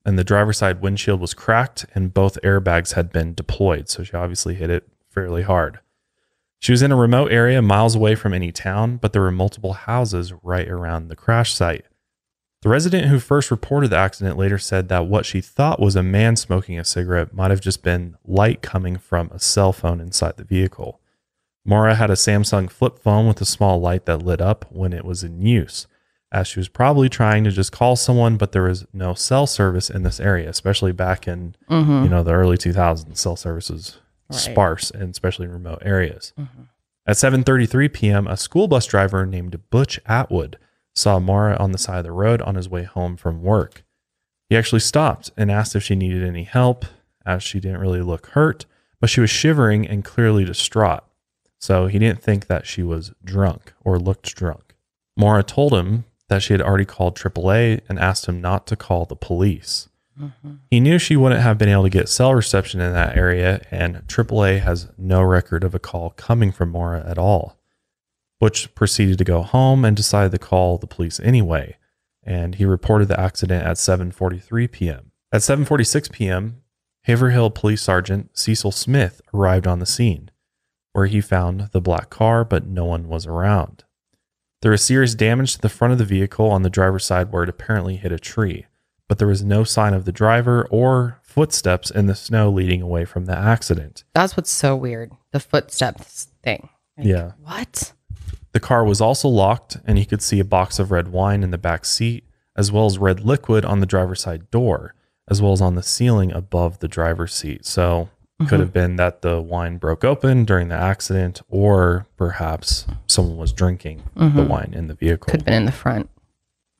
And the driver's side windshield was cracked and both airbags had been deployed. So she obviously hit it fairly hard. She was in a remote area miles away from any town, but there were multiple houses right around the crash site. The resident who first reported the accident later said that what she thought was a man smoking a cigarette might have just been light coming from a cell phone inside the vehicle. Maura had a Samsung flip phone with a small light that lit up when it was in use, as she was probably trying to just call someone, but there was no cell service in this area, especially back in the early 2000s. Cell services sparse, and especially in remote areas. At 7:33 p.m., a school bus driver named Butch Atwood saw Maura on the side of the road on his way home from work. He actually stopped and asked if she needed any help, as she didn't really look hurt, but she was shivering and clearly distraught. So he didn't think that she was drunk or looked drunk. Maura told him that she had already called AAA and asked him not to call the police. He knew she wouldn't have been able to get cell reception in that area, and AAA has no record of a call coming from Maura at all. Butch proceeded to go home and decided to call the police anyway, and he reported the accident at 7:43 p.m. At 7:46 p.m., Haverhill Police Sergeant Cecil Smith arrived on the scene, where he found the black car, but no one was around. There was serious damage to the front of the vehicle on the driver's side where it apparently hit a tree, but there was no sign of the driver or footsteps in the snow leading away from the accident. That's what's so weird, the footsteps thing. Like, yeah. What? The car was also locked, and he could see a box of red wine in the back seat, as well as red liquid on the driver's side door, as well as on the ceiling above the driver's seat. So could have been that the wine broke open during the accident, or perhaps someone was drinking the wine in the vehicle. Could have been in the front,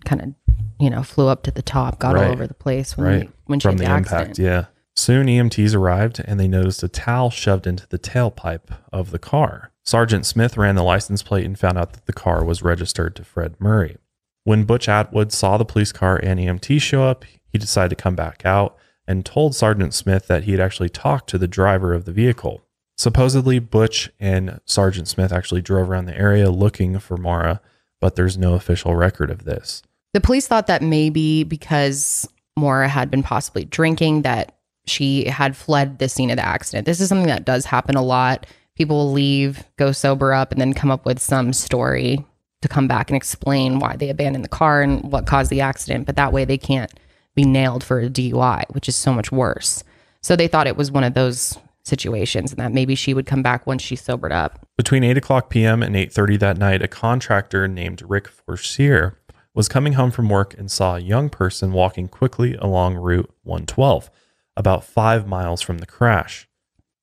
kind of, you know, flew up to the top, got all over the place when she had the accident. Impact, yeah. Soon EMTs arrived, and they noticed a towel shoved into the tailpipe of the car. Sergeant Smith ran the license plate and found out that the car was registered to Fred Murray. When Butch Atwood saw the police car and EMT show up, he decided to come back out and told Sergeant Smith that he had actually talked to the driver of the vehicle. Supposedly, Butch and Sergeant Smith actually drove around the area looking for Maura, but there's no official record of this. The police thought that maybe because Maura had been possibly drinking, that she had fled the scene of the accident. This is something that does happen a lot. People will leave, go sober up, and then come up with some story to come back and explain why they abandoned the car and what caused the accident, but that way they can't be nailed for a DUI, which is so much worse. So they thought it was one of those situations, and that maybe she would come back once she sobered up. Between 8:00 p.m. and 8:30 that night, a contractor named Rick Forcier was coming home from work and saw a young person walking quickly along Route 112, about 5 miles from the crash.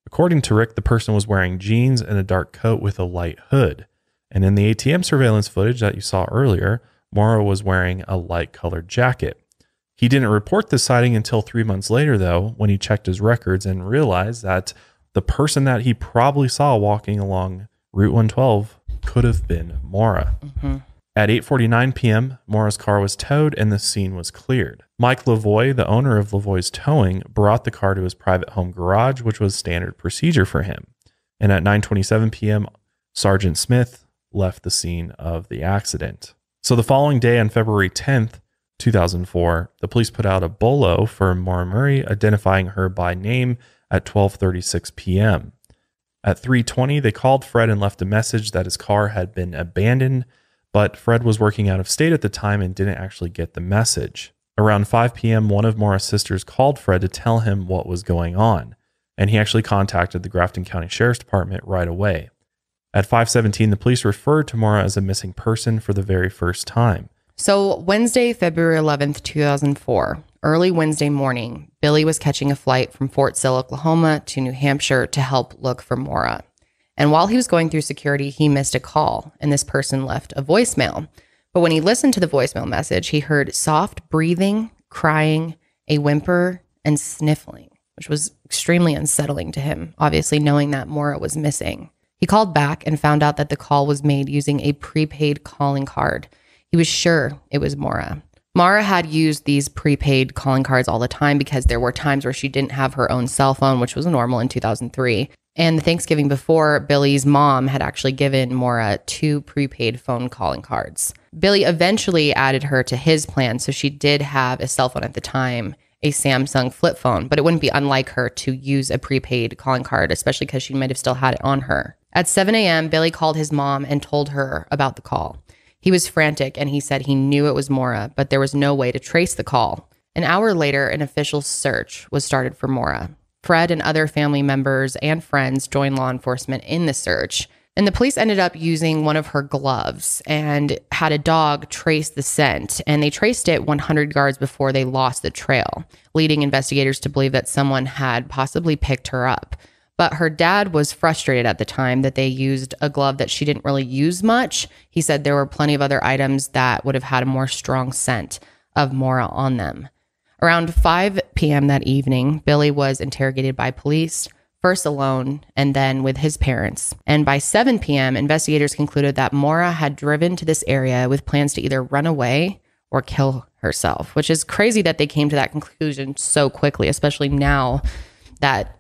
According to Rick, the person was wearing jeans and a dark coat with a light hood. And in the ATM surveillance footage that you saw earlier, Maura was wearing a light-colored jacket. He didn't report the sighting until 3 months later, though, when he checked his records and realized that the person that he probably saw walking along Route 112 could have been Maura. At 8:49 p.m., Maura's car was towed and the scene was cleared. Mike Lavoie, the owner of Lavoie's Towing, brought the car to his private home garage, which was standard procedure for him. And at 9:27 p.m., Sergeant Smith left the scene of the accident. So the following day, on February 10th, 2004, the police put out a bolo for Maura Murray, identifying her by name at 12:36 p.m. At 3:20, they called Fred and left a message that his car had been abandoned, but Fred was working out of state at the time and didn't actually get the message. Around 5 p.m., one of Maura's sisters called Fred to tell him what was going on, and he actually contacted the Grafton County Sheriff's Department right away. At 5:17, the police referred to Maura as a missing person for the very first time. So Wednesday, February 11th, 2004, early Wednesday morning, Billy was catching a flight from Fort Sill, Oklahoma to New Hampshire to help look for Maura. And while he was going through security, he missed a call, and this person left a voicemail. But when he listened to the voicemail message, he heard soft breathing, crying, a whimper, and sniffling, which was extremely unsettling to him, obviously knowing that Maura was missing. He called back and found out that the call was made using a prepaid calling card. He was sure it was Maura. Maura had used these prepaid calling cards all the time because there were times where she didn't have her own cell phone, which was normal in 2003. And the Thanksgiving before, Billy's mom had actually given Maura 2 prepaid phone calling cards. Billy eventually added her to his plan, so she did have a cell phone at the time, a Samsung flip phone, but it wouldn't be unlike her to use a prepaid calling card, especially because she might have still had it on her. At 7 a.m., Billy called his mom and told her about the call. He was frantic, and he said he knew it was Maura, but there was no way to trace the call. An hour later, an official search was started for Maura. Fred and other family members and friends joined law enforcement in the search, and the police ended up using one of her gloves and had a dog trace the scent, and they traced it 100 yards before they lost the trail, leading investigators to believe that someone had possibly picked her up. But her dad was frustrated at the time that they used a glove that she didn't really use much. He said there were plenty of other items that would have had a more strong scent of Maura on them. Around 5 p.m. that evening, Billy was interrogated by police, first alone and then with his parents. And by 7 p.m., investigators concluded that Maura had driven to this area with plans to either run away or kill herself, which is crazy that they came to that conclusion so quickly, especially now that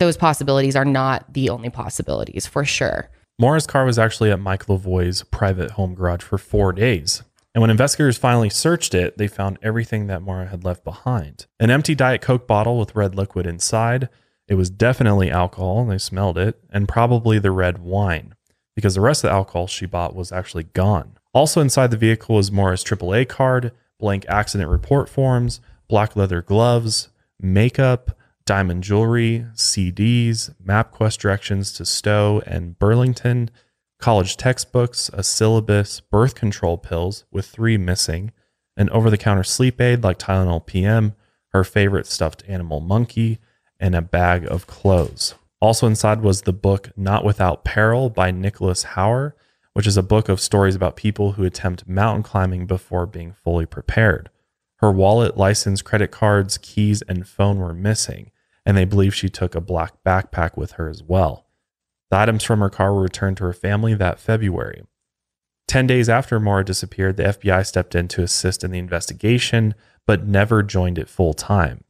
those possibilities are not the only possibilities, for sure. Maura's car was actually at Mike Lavoie's private home garage for 4 days. And when investigators finally searched it, they found everything that Maura had left behind. An empty Diet Coke bottle with red liquid inside. It was definitely alcohol, they smelled it, and probably the red wine, because the rest of the alcohol she bought was actually gone. Also inside the vehicle was Maura's AAA card, blank accident report forms, black leather gloves, makeup, diamond jewelry, CDs, MapQuest directions to Stowe and Burlington, college textbooks, a syllabus, birth control pills with 3 missing, an over-the-counter sleep aid like Tylenol PM, her favorite stuffed animal monkey, and a bag of clothes. Also inside was the book Not Without Peril by Nicholas Hauer, which is a book of stories about people who attempt mountain climbing before being fully prepared. Her wallet, license, credit cards, keys, and phone were missing, and they believe she took a black backpack with her as well. The items from her car were returned to her family that February. 10 days after Maura disappeared, the FBI stepped in to assist in the investigation, but never joined it full time.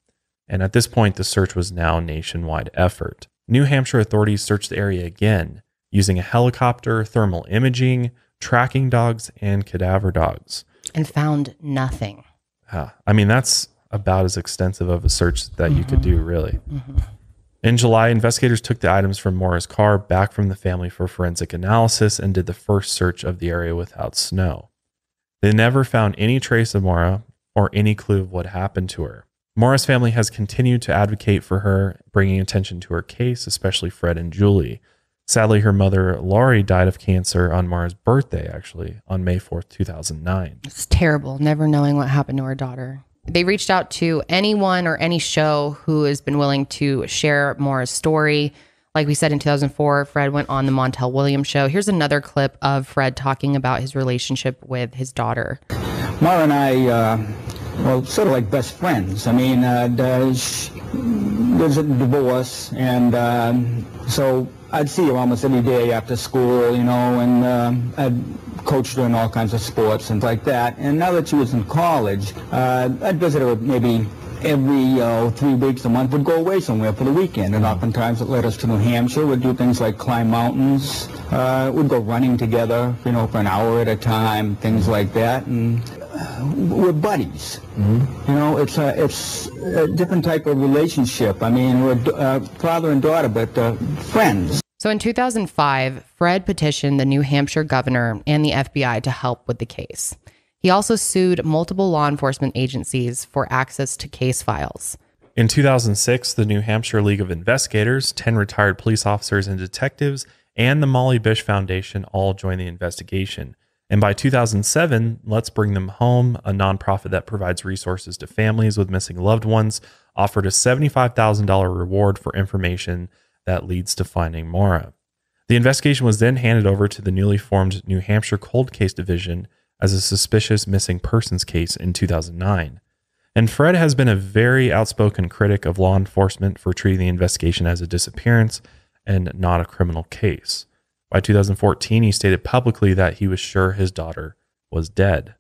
And at this point, the search was now a nationwide effort. New Hampshire authorities searched the area again, using a helicopter, thermal imaging, tracking dogs, and cadaver dogs. And found nothing. I mean, that's about as extensive of a search that you could do, really. In July, investigators took the items from Maura's car back from the family for forensic analysis and did the first search of the area without snow. They never found any trace of Maura or any clue of what happened to her. Maura's family has continued to advocate for her, bringing attention to her case, especially Fred and Julie. Sadly, her mother, Laurie, died of cancer on Maura's birthday, actually, on May 4th, 2009. It's terrible, never knowing what happened to her daughter. They reached out to anyone or any show who has been willing to share Maura's story. Like we said, in 2004, Fred went on the Montel Williams show. Here's another clip of Fred talking about his relationship with his daughter. Maura and I, well, sort of like best friends. I mean, there's a divorce, and so I'd see her almost any day after school, you know, and I'd coached her in all kinds of sports and like that. And now that she was in college, I'd visit her maybe every 3 weeks a month. We'd go away somewhere for the weekend, and oftentimes it led us to New Hampshire. We'd do things like climb mountains. We'd go running together, you know, for an hour at a time, things like that. And we're buddies. You know, it's a different type of relationship. I mean, we're father and daughter, but friends. So in 2005, Fred petitioned the New Hampshire governor and the FBI to help with the case. He also sued multiple law enforcement agencies for access to case files. In 2006, the New Hampshire League of Investigators, 10 retired police officers and detectives, and the Molly Bish Foundation all joined the investigation. And by 2007, Let's Bring Them Home, a nonprofit that provides resources to families with missing loved ones, offered a $75,000 reward for information that leads to finding Maura. The investigation was then handed over to the newly formed New Hampshire Cold Case Division as a suspicious missing persons case in 2009. And Fred has been a very outspoken critic of law enforcement for treating the investigation as a disappearance and not a criminal case. By 2014, he stated publicly that he was sure his daughter was dead.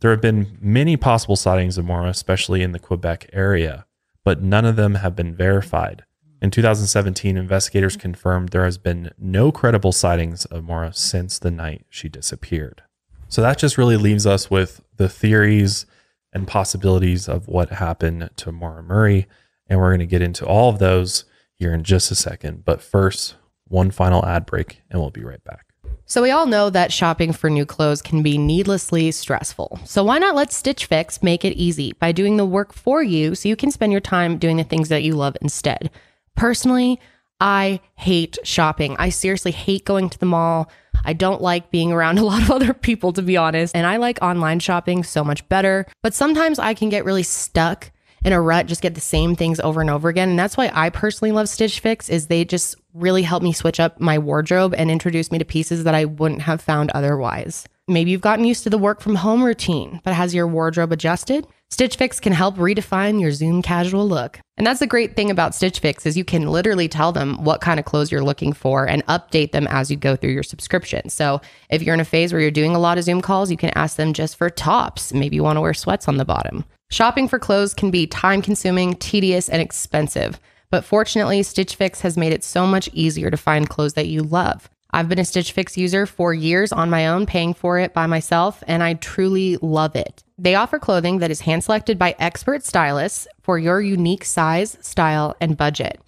There have been many possible sightings of Maura, especially in the Quebec area, but none of them have been verified. In 2017, investigators confirmed there has been no credible sightings of Maura since the night she disappeared. So that just really leaves us with the theories and possibilities of what happened to Maura Murray, and we're going to get into all of those here in just a second. But first, one final ad break, and we'll be right back. So we all know that shopping for new clothes can be needlessly stressful. So why not let Stitch Fix make it easy by doing the work for you so you can spend your time doing the things that you love instead? Personally, I hate shopping. I seriously hate going to the mall. I don't like being around a lot of other people, to be honest. And I like online shopping so much better. But sometimes I can get really stuck in a rut, just get the same things over and over again. And that's why I personally love Stitch Fix, is they just really help me switch up my wardrobe and introduce me to pieces that I wouldn't have found otherwise. Maybe you've gotten used to the work from home routine, but has your wardrobe adjusted? Stitch Fix can help redefine your Zoom casual look. And that's the great thing about Stitch Fix, is you can literally tell them what kind of clothes you're looking for and update them as you go through your subscription. So if you're in a phase where you're doing a lot of Zoom calls, you can ask them just for tops. Maybe you want to wear sweats on the bottom. Shopping for clothes can be time-consuming, tedious, and expensive. But fortunately, Stitch Fix has made it so much easier to find clothes that you love. I've been a Stitch Fix user for years on my own, paying for it by myself, and I truly love it. They offer clothing that is hand-selected by expert stylists for your unique size, style, and budget.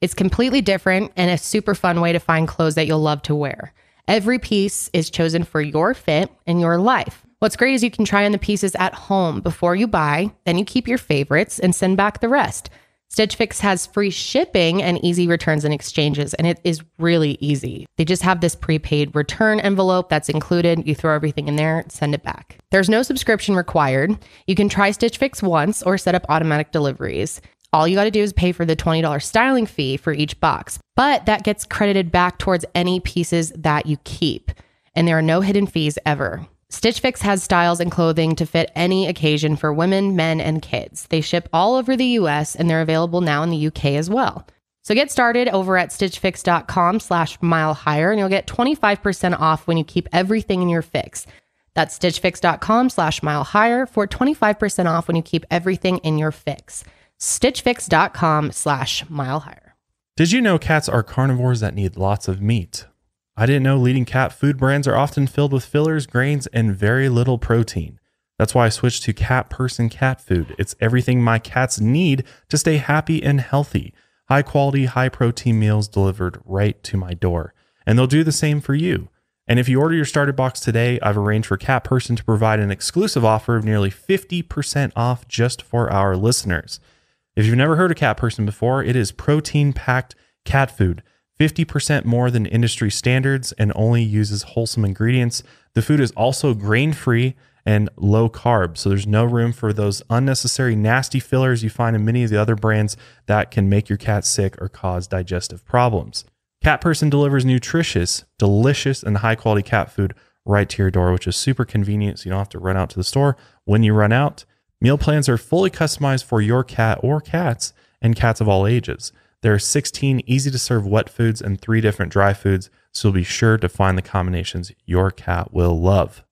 It's completely different and a super fun way to find clothes that you'll love to wear. Every piece is chosen for your fit and your life. What's great is you can try on the pieces at home before you buy, then you keep your favorites and send back the rest. Stitch Fix has free shipping and easy returns and exchanges, and it is really easy. They just have this prepaid return envelope that's included. You throw everything in there, send it back. There's no subscription required. You can try Stitch Fix once or set up automatic deliveries. All you got to do is pay for the $20 styling fee for each box, but that gets credited back towards any pieces that you keep, and there are no hidden fees ever. Stitch Fix has styles and clothing to fit any occasion for women, men, and kids. They ship all over the US, and they're available now in the UK as well. So get started over at stitchfix.com/milehigher, and you'll get 25% off when you keep everything in your fix. That's stitchfix.com/milehigher for 25% off when you keep everything in your fix. Stitchfix.com/milehigher. Did you know cats are carnivores that need lots of meat? I didn't know leading cat food brands are often filled with fillers, grains, and very little protein. That's why I switched to Cat Person cat food. It's everything my cats need to stay happy and healthy. High quality, high protein meals delivered right to my door. And they'll do the same for you. And if you order your starter box today, I've arranged for Cat Person to provide an exclusive offer of nearly 50% off just for our listeners. If you've never heard of Cat Person before, it is protein-packed cat food. 50% more than industry standards, and only uses wholesome ingredients. The food is also grain-free and low carb, so there's no room for those unnecessary nasty fillers you find in many of the other brands that can make your cat sick or cause digestive problems. Cat Person delivers nutritious, delicious, and high-quality cat food right to your door, which is super convenient, so you don't have to run out to the store when you run out. Meal plans are fully customized for your cat or cats, and cats of all ages. There are 16 easy-to-serve wet foods and 3 different dry foods, so you'll be sure to find the combinations your cat will love.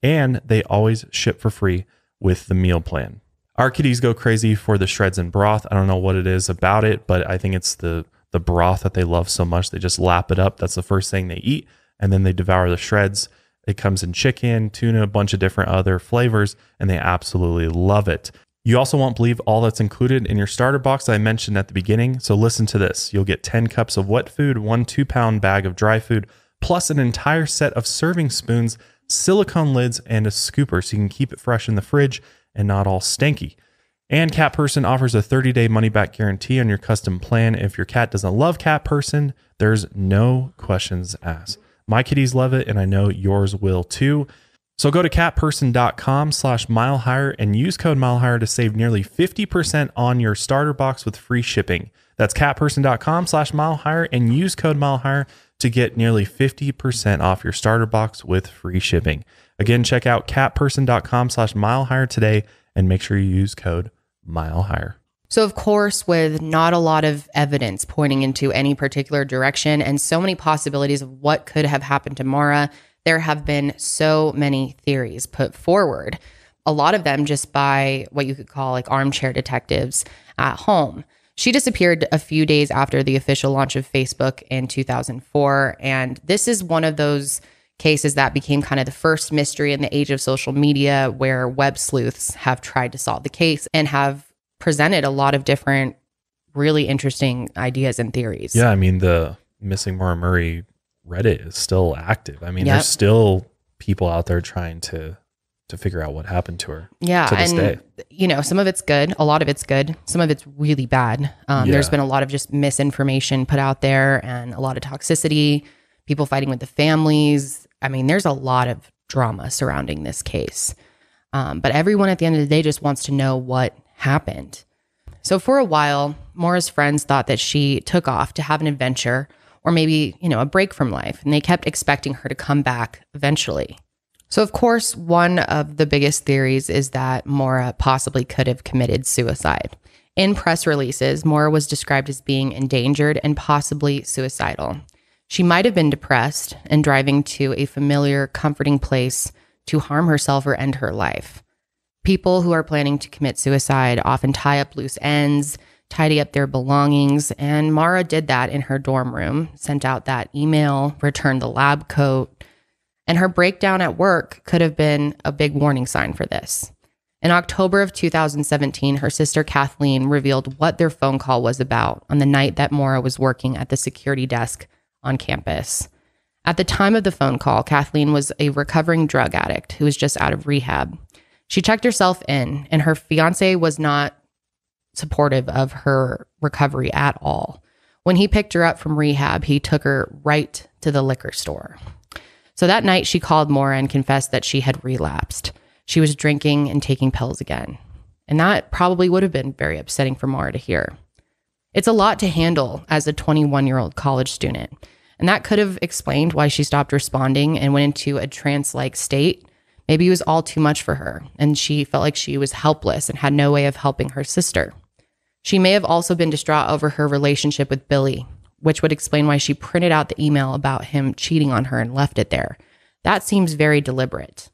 And they always ship for free with the meal plan. Our kitties go crazy for the shreds and broth. I don't know what it is about it, but I think it's the broth that they love so much. They just lap it up. That's the first thing they eat, and then they devour the shreds. It comes in chicken, tuna, a bunch of different other flavors, and they absolutely love it. You also won't believe all that's included in your starter box I mentioned at the beginning, so listen to this. You'll get 10 cups of wet food, 1 2-pound bag of dry food, plus an entire set of serving spoons silicone lids, and a scooper so you can keep it fresh in the fridge and not all stanky. And Cat Person offers a 30-day money-back guarantee on your custom plan. If your cat doesn't love Cat Person, there's no questions asked. My kitties love it, and I know yours will too. So go to catperson.com/milehigher and use code milehigher to save nearly 50% on your starter box with free shipping. That's catperson.com/milehigher and use code milehigher to get nearly 50% off your starter box with free shipping. Again, check out catperson.com/milehigher today and make sure you use code milehigher. So of course, with not a lot of evidence pointing into any particular direction and so many possibilities of what could have happened to Maura, there have been so many theories put forward. A lot of them just by what you could call like armchair detectives at home. She disappeared a few days after the official launch of Facebook in 2004. And this is one of those cases that became kind of the first mystery in the age of social media where web sleuths have tried to solve the case and have presented a lot of different really interesting ideas and theories. Yeah, I mean, the Missing Maura Murray Reddit is still active. I mean, yep, there's still people out there trying to figure out what happened to her. Yeah, to this day. You know, some of it's good, a lot of it's good, some of it's really bad. There's been a lot of just misinformation put out there and a lot of toxicity, people fighting with the families. I mean, there's a lot of drama surrounding this case. But everyone at the end of the day just wants to know what happened. So for a while, Maura's friends thought that she took off to have an adventure or maybe, you know, a break from life, and they kept expecting her to come back eventually. So of course, one of the biggest theories is that Maura possibly could have committed suicide. In press releases, Maura was described as being endangered and possibly suicidal. She might have been depressed and driving to a familiar, comforting place to harm herself or end her life. People who are planning to commit suicide often tie up loose ends, tidy up their belongings, and Maura did that in her dorm room, sent out that email, returned the lab coat, and her breakdown at work could have been a big warning sign for this. In October of 2017, her sister Kathleen revealed what their phone call was about on the night that Maura was working at the security desk on campus. At the time of the phone call, Kathleen was a recovering drug addict who was just out of rehab. She checked herself in, and her fiance was not supportive of her recovery at all. When he picked her up from rehab, he took her right to the liquor store. So that night, she called Maura and confessed that she had relapsed. She was drinking and taking pills again. And that probably would have been very upsetting for Maura to hear. It's a lot to handle as a 21-year-old college student. And that could have explained why she stopped responding and went into a trance-like state. Maybe it was all too much for her, and she felt like she was helpless and had no way of helping her sister. She may have also been distraught over her relationship with Billy, which would explain why she printed out the email about him cheating on her and left it there. That seems very deliberate.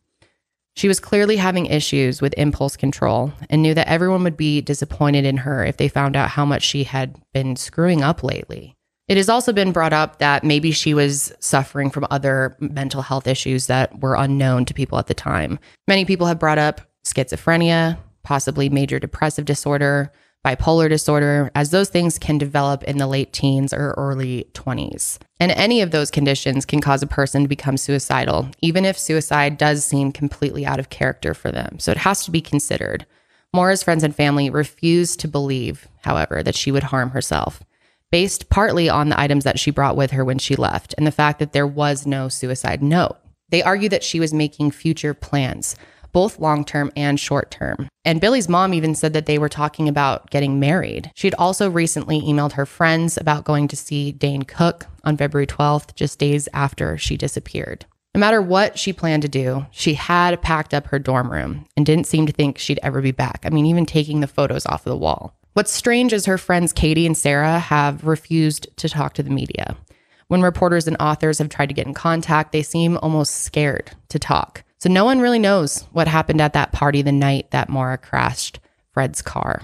She was clearly having issues with impulse control and knew that everyone would be disappointed in her if they found out how much she had been screwing up lately. It has also been brought up that maybe she was suffering from other mental health issues that were unknown to people at the time. Many people have brought up schizophrenia, possibly major depressive disorder, bipolar disorder, as those things can develop in the late teens or early 20s. And any of those conditions can cause a person to become suicidal, even if suicide does seem completely out of character for them. So it has to be considered. Maura's friends and family refused to believe, however, that she would harm herself, based partly on the items that she brought with her when she left and the fact that there was no suicide note. They argue that she was making future plans, both long-term and short-term. And Billy's mom even said that they were talking about getting married. She'd also recently emailed her friends about going to see Dane Cook on February 12th, just days after she disappeared. No matter what she planned to do, she had packed up her dorm room and didn't seem to think she'd ever be back. I mean, even taking the photos off of the wall. What's strange is her friends Katie and Sarah have refused to talk to the media. When reporters and authors have tried to get in contact, they seem almost scared to talk. So no one really knows what happened at that party the night that Maura crashed Fred's car.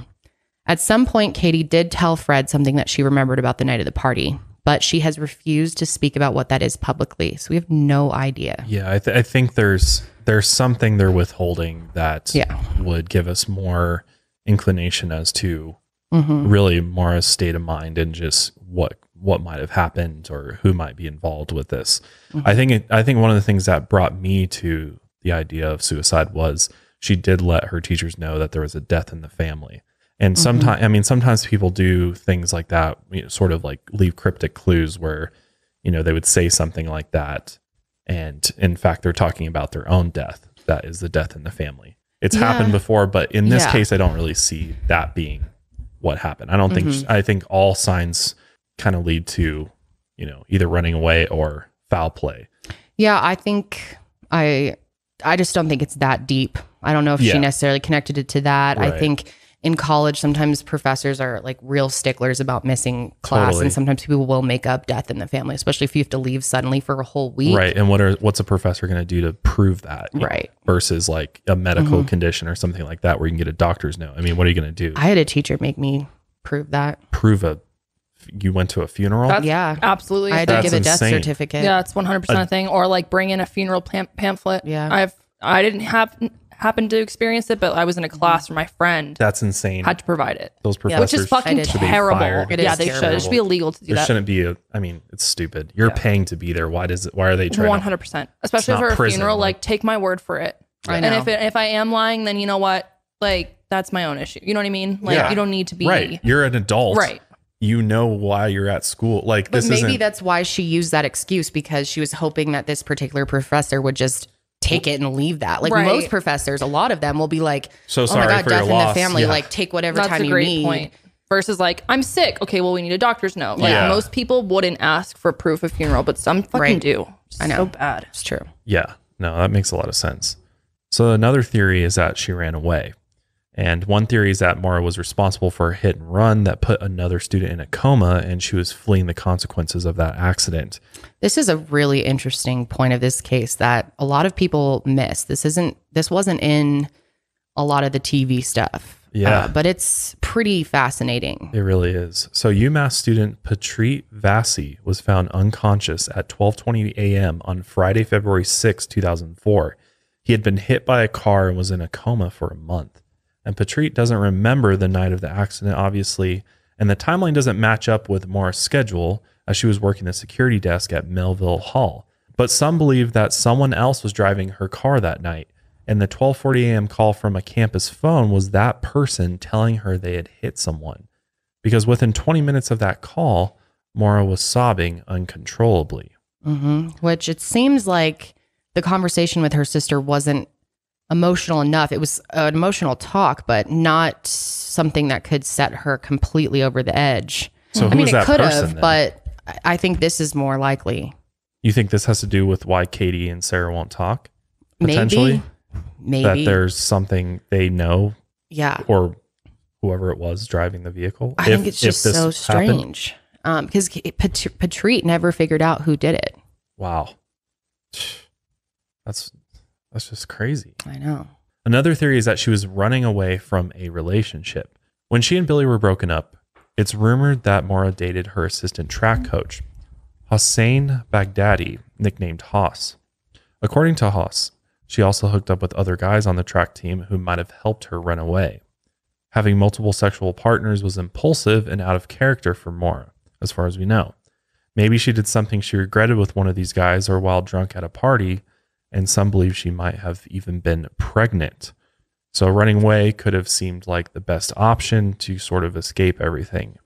At some point, Katie did tell Fred something that she remembered about the night of the party, but she has refused to speak about what that is publicly. So we have no idea. Yeah, I think there's something they're withholding that would give us more inclination as to really Maura's state of mind and just what what might have happened or who might be involved with this. Mm-hmm. I think one of the things that brought me to the idea of suicide was she did let her teachers know that there was a death in the family. And sometimes, mm-hmm. I mean, sometimes people do things like that, you know, sort of like leave cryptic clues where, you know, they would say something like that. And in fact, they're talking about their own death. That is the death in the family. It's happened before, but in this case, I don't really see that being what happened. I don't think, I think all signs kind of lead to, you know, either running away or foul play. Yeah. I think I just don't think it's that deep. I don't know if she necessarily connected it to that. Right. I think in college, sometimes professors are like real sticklers about missing class, and sometimes people will make up death in the family, especially if you have to leave suddenly for a whole week. Right, and what's a professor going to do to prove that? Right. Versus like a medical condition or something like that where you can get a doctor's note. I mean, what are you going to do? I had a teacher make me prove that. You went to a funeral? Yeah. Absolutely. I had to give a death certificate. Yeah, it's 100% a thing. Or like bring in a funeral pamphlet. Yeah. I didn't happen to experience it, but I was in a class where my friend that's insane had to provide it. Those professors, which is fucking terrible. Yeah, they should. It should be illegal to do that. There shouldn't be I mean, it's stupid. You're paying to be there. Why are they trying? 100%, especially for a funeral. Like, take my word for it. Right. And if I am lying, then you know what? Like, that's my own issue. You know what I mean? Like, you don't need to be. Right. You're an adult. Right. You know why you're at school. Like, but maybe that's why she used that excuse, because she was hoping that this particular professor would just take it and leave that. Like, most professors, a lot of them will be like, so sorry, oh my God, for death your in loss. The family. Yeah. Like, take whatever that's time you need. That's a great point. Versus like, I'm sick. Okay, well, we need a doctor's note. Like, most people wouldn't ask for proof of funeral, but some fucking do. I know. So bad. It's true. Yeah. No, that makes a lot of sense. So another theory is that she ran away. And one theory is that Maura was responsible for a hit and run that put another student in a coma, and she was fleeing the consequences of that accident. This is a really interesting point of this case that a lot of people miss. This wasn't in a lot of the TV stuff. Yeah. But it's pretty fascinating. It really is. So UMass student Patrick Vassy was found unconscious at 12:20 a.m. on Friday, February 6, 2004. He had been hit by a car and was in a coma for a month. And Patrick doesn't remember the night of the accident, obviously. And the timeline doesn't match up with Maura's schedule, as she was working the security desk at Melville Hall. But some believe that someone else was driving her car that night. And the 12:40 a.m. call from a campus phone was that person telling her they had hit someone. Because within 20 minutes of that call, Maura was sobbing uncontrollably. Mm-hmm. Which, it seems like the conversation with her sister wasn't emotional enough. It was an emotional talk, but not something that could set her completely over the edge. So I mean, it could have, but I think this is more likely. You think this has to do with why Katie and Sarah won't talk? Potentially? Maybe. That there's something they know? Yeah. Or whoever it was driving the vehicle? I think it's just so strange. Because Patrick never figured out who did it. Wow. That's just crazy. I know. Another theory is that she was running away from a relationship. When she and Billy were broken up, it's rumored that Maura dated her assistant track coach, Hossein Baghdadi, nicknamed Hoss. According to Hoss, she also hooked up with other guys on the track team who might have helped her run away. Having multiple sexual partners was impulsive and out of character for Maura, as far as we know. Maybe she did something she regretted with one of these guys, or while drunk at a party. And some believe she might have even been pregnant. So running away could have seemed like the best option to sort of escape everything.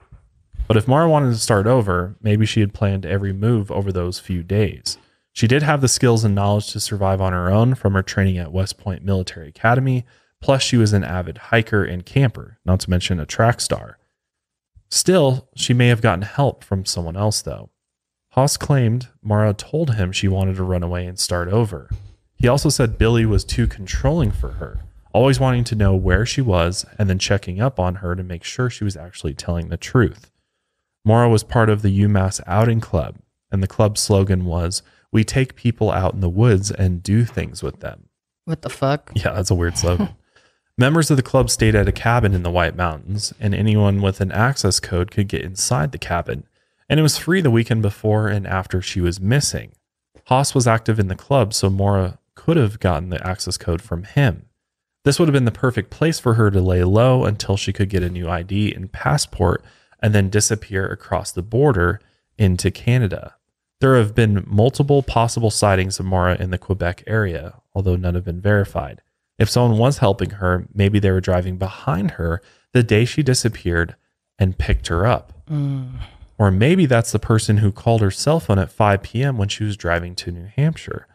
But if Maura wanted to start over, maybe she had planned every move over those few days. She did have the skills and knowledge to survive on her own from her training at West Point Military Academy. Plus, she was an avid hiker and camper, not to mention a track star. Still, she may have gotten help from someone else, though. Hoss claimed Maura told him she wanted to run away and start over. He also said Billy was too controlling for her, always wanting to know where she was and then checking up on her to make sure she was actually telling the truth. Maura was part of the UMass Outing Club, and the club's slogan was, "We take people out in the woods and do things with them." What the fuck? Yeah, that's a weird slogan. Members of the club stayed at a cabin in the White Mountains, and anyone with an access code could get inside the cabin. And it was free the weekend before and after she was missing. Hoss was active in the club, so Maura could have gotten the access code from him. This would have been the perfect place for her to lay low until she could get a new ID and passport and then disappear across the border into Canada. There have been multiple possible sightings of Maura in the Quebec area, although none have been verified. If someone was helping her, maybe they were driving behind her the day she disappeared and picked her up. Or maybe that's the person who called her cell phone at 5 p.m. when she was driving to New Hampshire.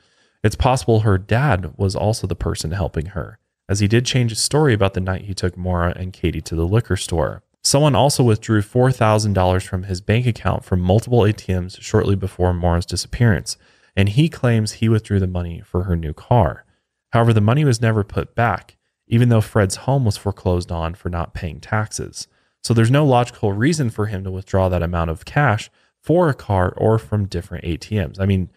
It's possible her dad was also the person helping her, as he did change his story about the night he took Maura and Katie to the liquor store. Someone also withdrew $4,000 from his bank account from multiple ATMs shortly before Maura's disappearance, and he claims he withdrew the money for her new car. However, the money was never put back, even though Fred's home was foreclosed on for not paying taxes. So there's no logical reason for him to withdraw that amount of cash for a car or from different ATMs. I mean,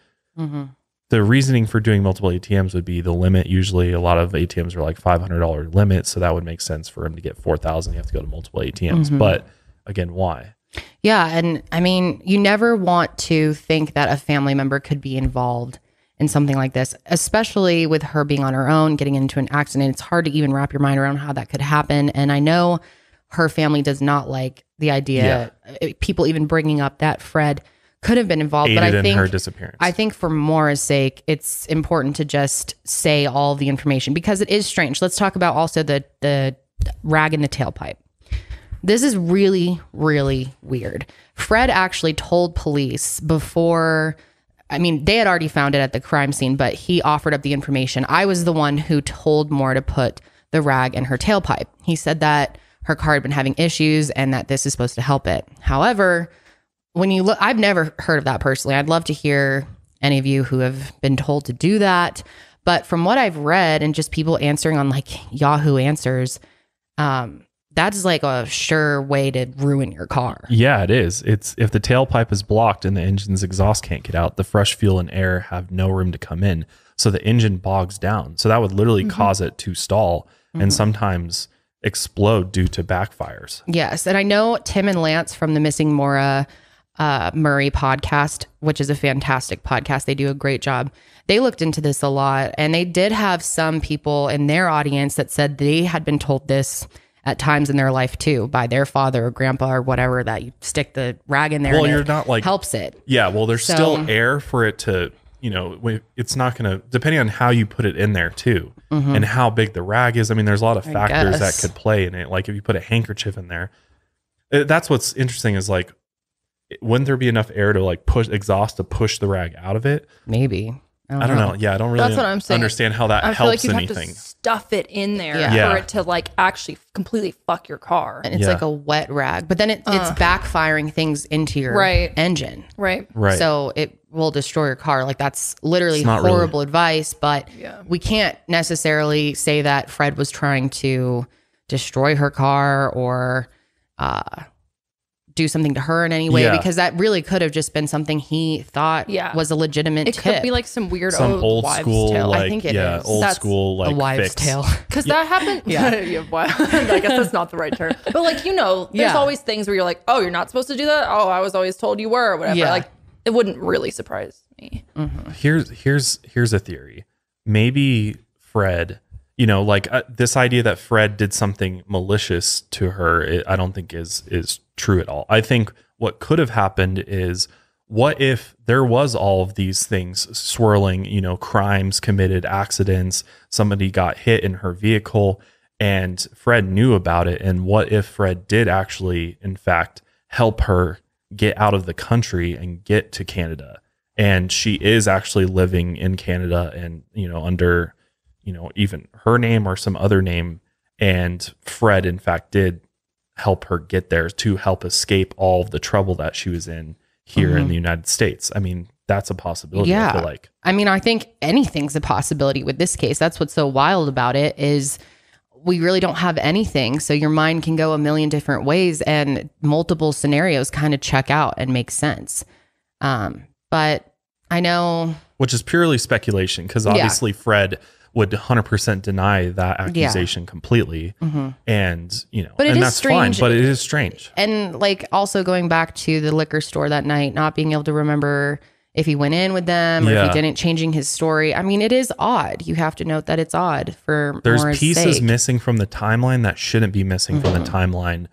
the reasoning for doing multiple ATMs would be the limit. Usually a lot of ATMs are like $500 limit, so that would make sense for him to get $4,000. You have to go to multiple ATMs. But again, why? Yeah, and I mean, you never want to think that a family member could be involved in something like this, especially with her being on her own, getting into an accident. It's hard to even wrap your mind around how that could happen. And I know her family does not like the idea, people even bringing up that Fred could have been involved, but I think her disappearance. I think for Maura's sake, it's important to just say all the information because it is strange. Let's talk about also the rag in the tailpipe. This is really, really weird. Fred actually told police before, I mean, they had already found it at the crime scene, but he offered up the information. I was the one who told Maura to put the rag in her tailpipe. He said that her car had been having issues and that this is supposed to help it. However, when you look, I've never heard of that personally. I'd love to hear any of you who have been told to do that. But from what I've read and just people answering on like Yahoo Answers, that's like a sure way to ruin your car. Yeah, it is. It's if the tailpipe is blocked and the engine's exhaust can't get out, the fresh fuel and air have no room to come in. So the engine bogs down. So that would literally cause it to stall and sometimes explode due to backfires. Yes. And I know Tim and Lance from the Missing Maura Murray podcast, which is a fantastic podcast. They do a great job. They looked into this a lot, and they did have some people in their audience that said they had been told this at times in their life too by their father or grandpa or whatever, that you stick the rag in there and you're not like helps it. Yeah, well, there's still air for it to, you know, it's not going to, depending on how you put it in there too and how big the rag is. I mean, there's a lot of factors that could play in it. Like if you put a handkerchief in there, that's what's interesting is like, wouldn't there be enough air to like push exhaust to push the rag out of it? Maybe. I don't know. Yeah, I don't really understand how that helps anything. I feel like you'd have to stuff it in there for it to like actually completely fuck your car. And it's like a wet rag, but then it's backfiring things into your engine. Right. So it will destroy your car. Like that's literally horrible advice, but we can't necessarily say that Fred was trying to destroy her car or do something to her in any way because that really could have just been something he thought was a legitimate tip. It could be like some weird old wives' school tale. Like, I think it is. Old school like a wives' tale. Because that happened. I guess that's not the right term. But like, you know, there's always things where you're like, oh, you're not supposed to do that. Oh, I was always told you were or whatever. Yeah. Like it wouldn't really surprise me. Here's a theory. Maybe Fred, you know, like this idea that Fred did something malicious to her, I don't think is true at all. I think what could have happened is, what if there was all of these things swirling, you know, crimes committed, accidents, somebody got hit in her vehicle and Fred knew about it. And what if Fred did actually, in fact, help her get out of the country and get to Canada? And she is actually living in Canada and, you know, under, you know, even her name or some other name. And Fred, in fact, did help her get there to help escape all of the trouble that she was in here in the United States. I mean, that's a possibility. Yeah. I feel like, I mean, I think anything's a possibility with this case. That's what's so wild about it is we really don't have anything. So your mind can go a million different ways and multiple scenarios kind of check out and make sense. But I know, which is purely speculation because obviously Fred would 100% deny that accusation completely. And, you know, but that's strange. Fine, but it is strange. And like also going back to the liquor store that night, not being able to remember if he went in with them or if he didn't, changing his story. I mean, it is odd. You have to note that it's odd for Maura's sake. There's pieces missing from the timeline that shouldn't be missing from the timeline.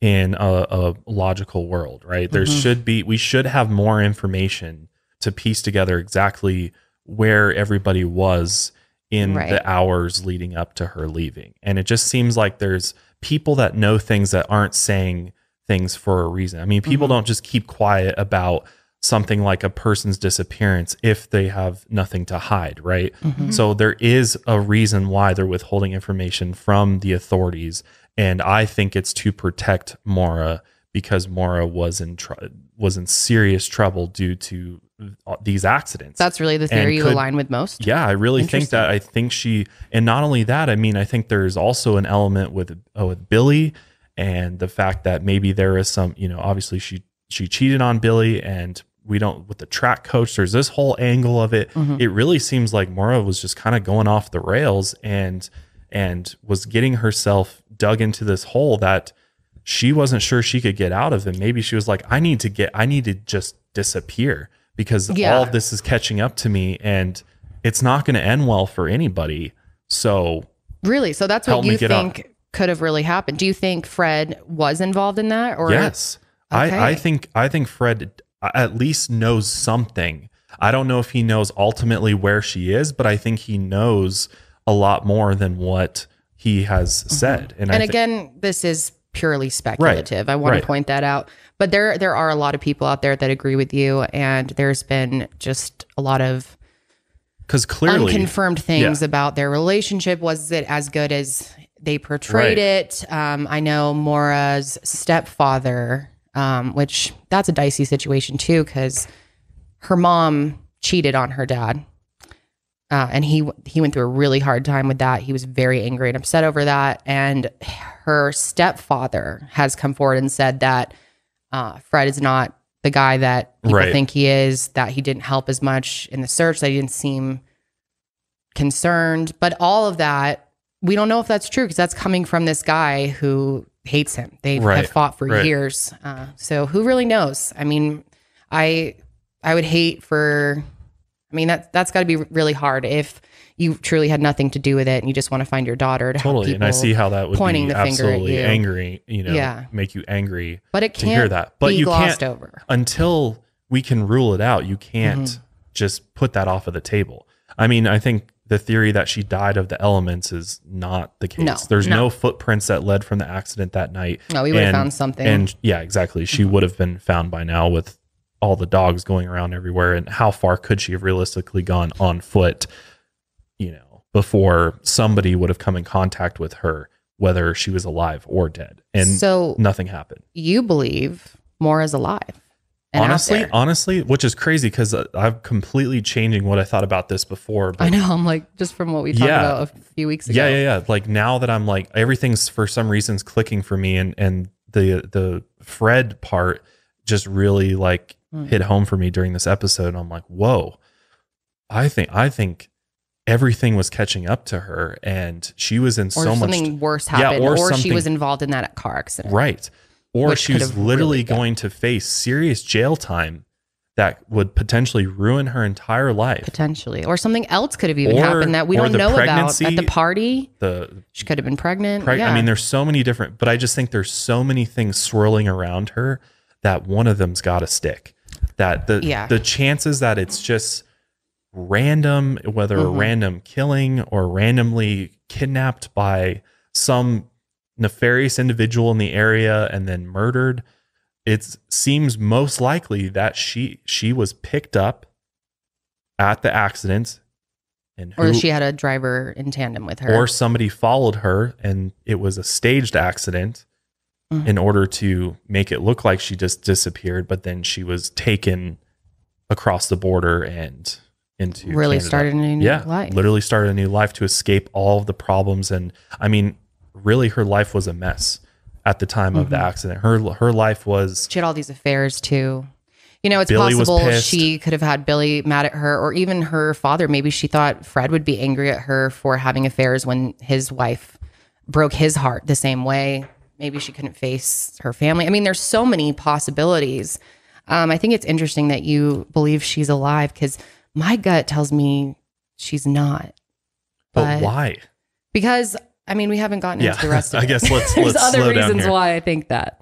in a logical world, right? There should be, we should have more information to piece together exactly where everybody was in the hours leading up to her leaving. And it just seems like there's people that know things that aren't saying things for a reason. I mean, people don't just keep quiet about something like a person's disappearance if they have nothing to hide, right? So there is a reason why they're withholding information from the authorities. And I think it's to protect Maura, because Maura was in serious trouble due to these accidents. That's really the theory you align with most? Yeah, I really think that. I think she, and not only that, I mean, I think there's also an element with Billy and the fact that maybe there is some, you know, obviously she cheated on Billy, and we don't, with the track coach, there's this whole angle of it. It really seems like Maura was just kind of going off the rails and was getting herself dug into this hole that she wasn't sure she could get out of. And maybe she was like, I need to just disappear, because all of this is catching up to me and it's not going to end well for anybody. So really, so that's what you think could have really happened. Do you think Fred was involved in that? Or yes, okay. I think Fred at least knows something. I don't know if he knows ultimately where she is, but I think he knows a lot more than what he has said. And again, this is purely speculative. I want to point that out. But there are a lot of people out there that agree with you, and there's been just a lot of clearly unconfirmed things about their relationship. Was it as good as they portrayed it? I know Maura's stepfather, which that's a dicey situation too, because her mom cheated on her dad. And he went through a really hard time with that. He was very angry and upset over that. And her stepfather has come forward and said that Fred is not the guy that people think he is, that he didn't help as much in the search, that he didn't seem concerned. But all of that, we don't know if that's true, because that's coming from this guy who hates him. They have fought for years. So who really knows? I mean, I would hate for... I mean, that's got to be really hard if you truly had nothing to do with it and you just want to find your daughter. To totally. And I see how that would pointing be the absolutely finger at you. Angry, you know, make you angry. But it can't to hear that. But you can't, over. Until we can rule it out, you can't just put that off of the table. I mean, I think the theory that she died of the elements is not the case. No, there's no footprints that led from the accident that night. No, we would have found something. And yeah, exactly. She would have been found by now with all the dogs going around everywhere, and how far could she have realistically gone on foot, you know, before somebody would have come in contact with her, whether she was alive or dead. And so nothing happened. You believe Maura's alive? Honestly, which is crazy, because I'm completely changing what I thought about this before. But I know, I'm like, just from what we talked about a few weeks ago. Yeah. Like, now that I'm like, everything's for some reason's clicking for me, and the Fred part just really like hit home for me during this episode. And I'm like, whoa, I think everything was catching up to her, and she was in so much, something worse happened, or she was involved in that car accident, or she was literally going to face serious jail time that would potentially ruin her entire life, or something else could have even happened that we don't know about at the party. She could have been pregnant. I mean, there's so many different, but I just think there's so many things swirling around her that one of them's got to stick. That the chances that it's just random, whether a random killing or randomly kidnapped by some nefarious individual in the area and then murdered, it seems most likely that she was picked up at the accident, and or she had a driver in tandem with her, or somebody followed her, and it was a staged accident in order to make it look like she just disappeared, but then she was taken across the border and into Canada. Started a new life. Literally started a new life to escape all of the problems. And I mean, really, her life was a mess at the time of the accident. Her life was... She had all these affairs too. You know, it's possible she could have had Billy mad at her, or even her father. Maybe she thought Fred would be angry at her for having affairs when his wife broke his heart the same way. Maybe she couldn't face her family. I mean, there's so many possibilities. I think it's interesting that you believe she's alive, because my gut tells me she's not. But why? Because I mean, we haven't gotten into the rest of it. I guess let's there's other reasons why I think that.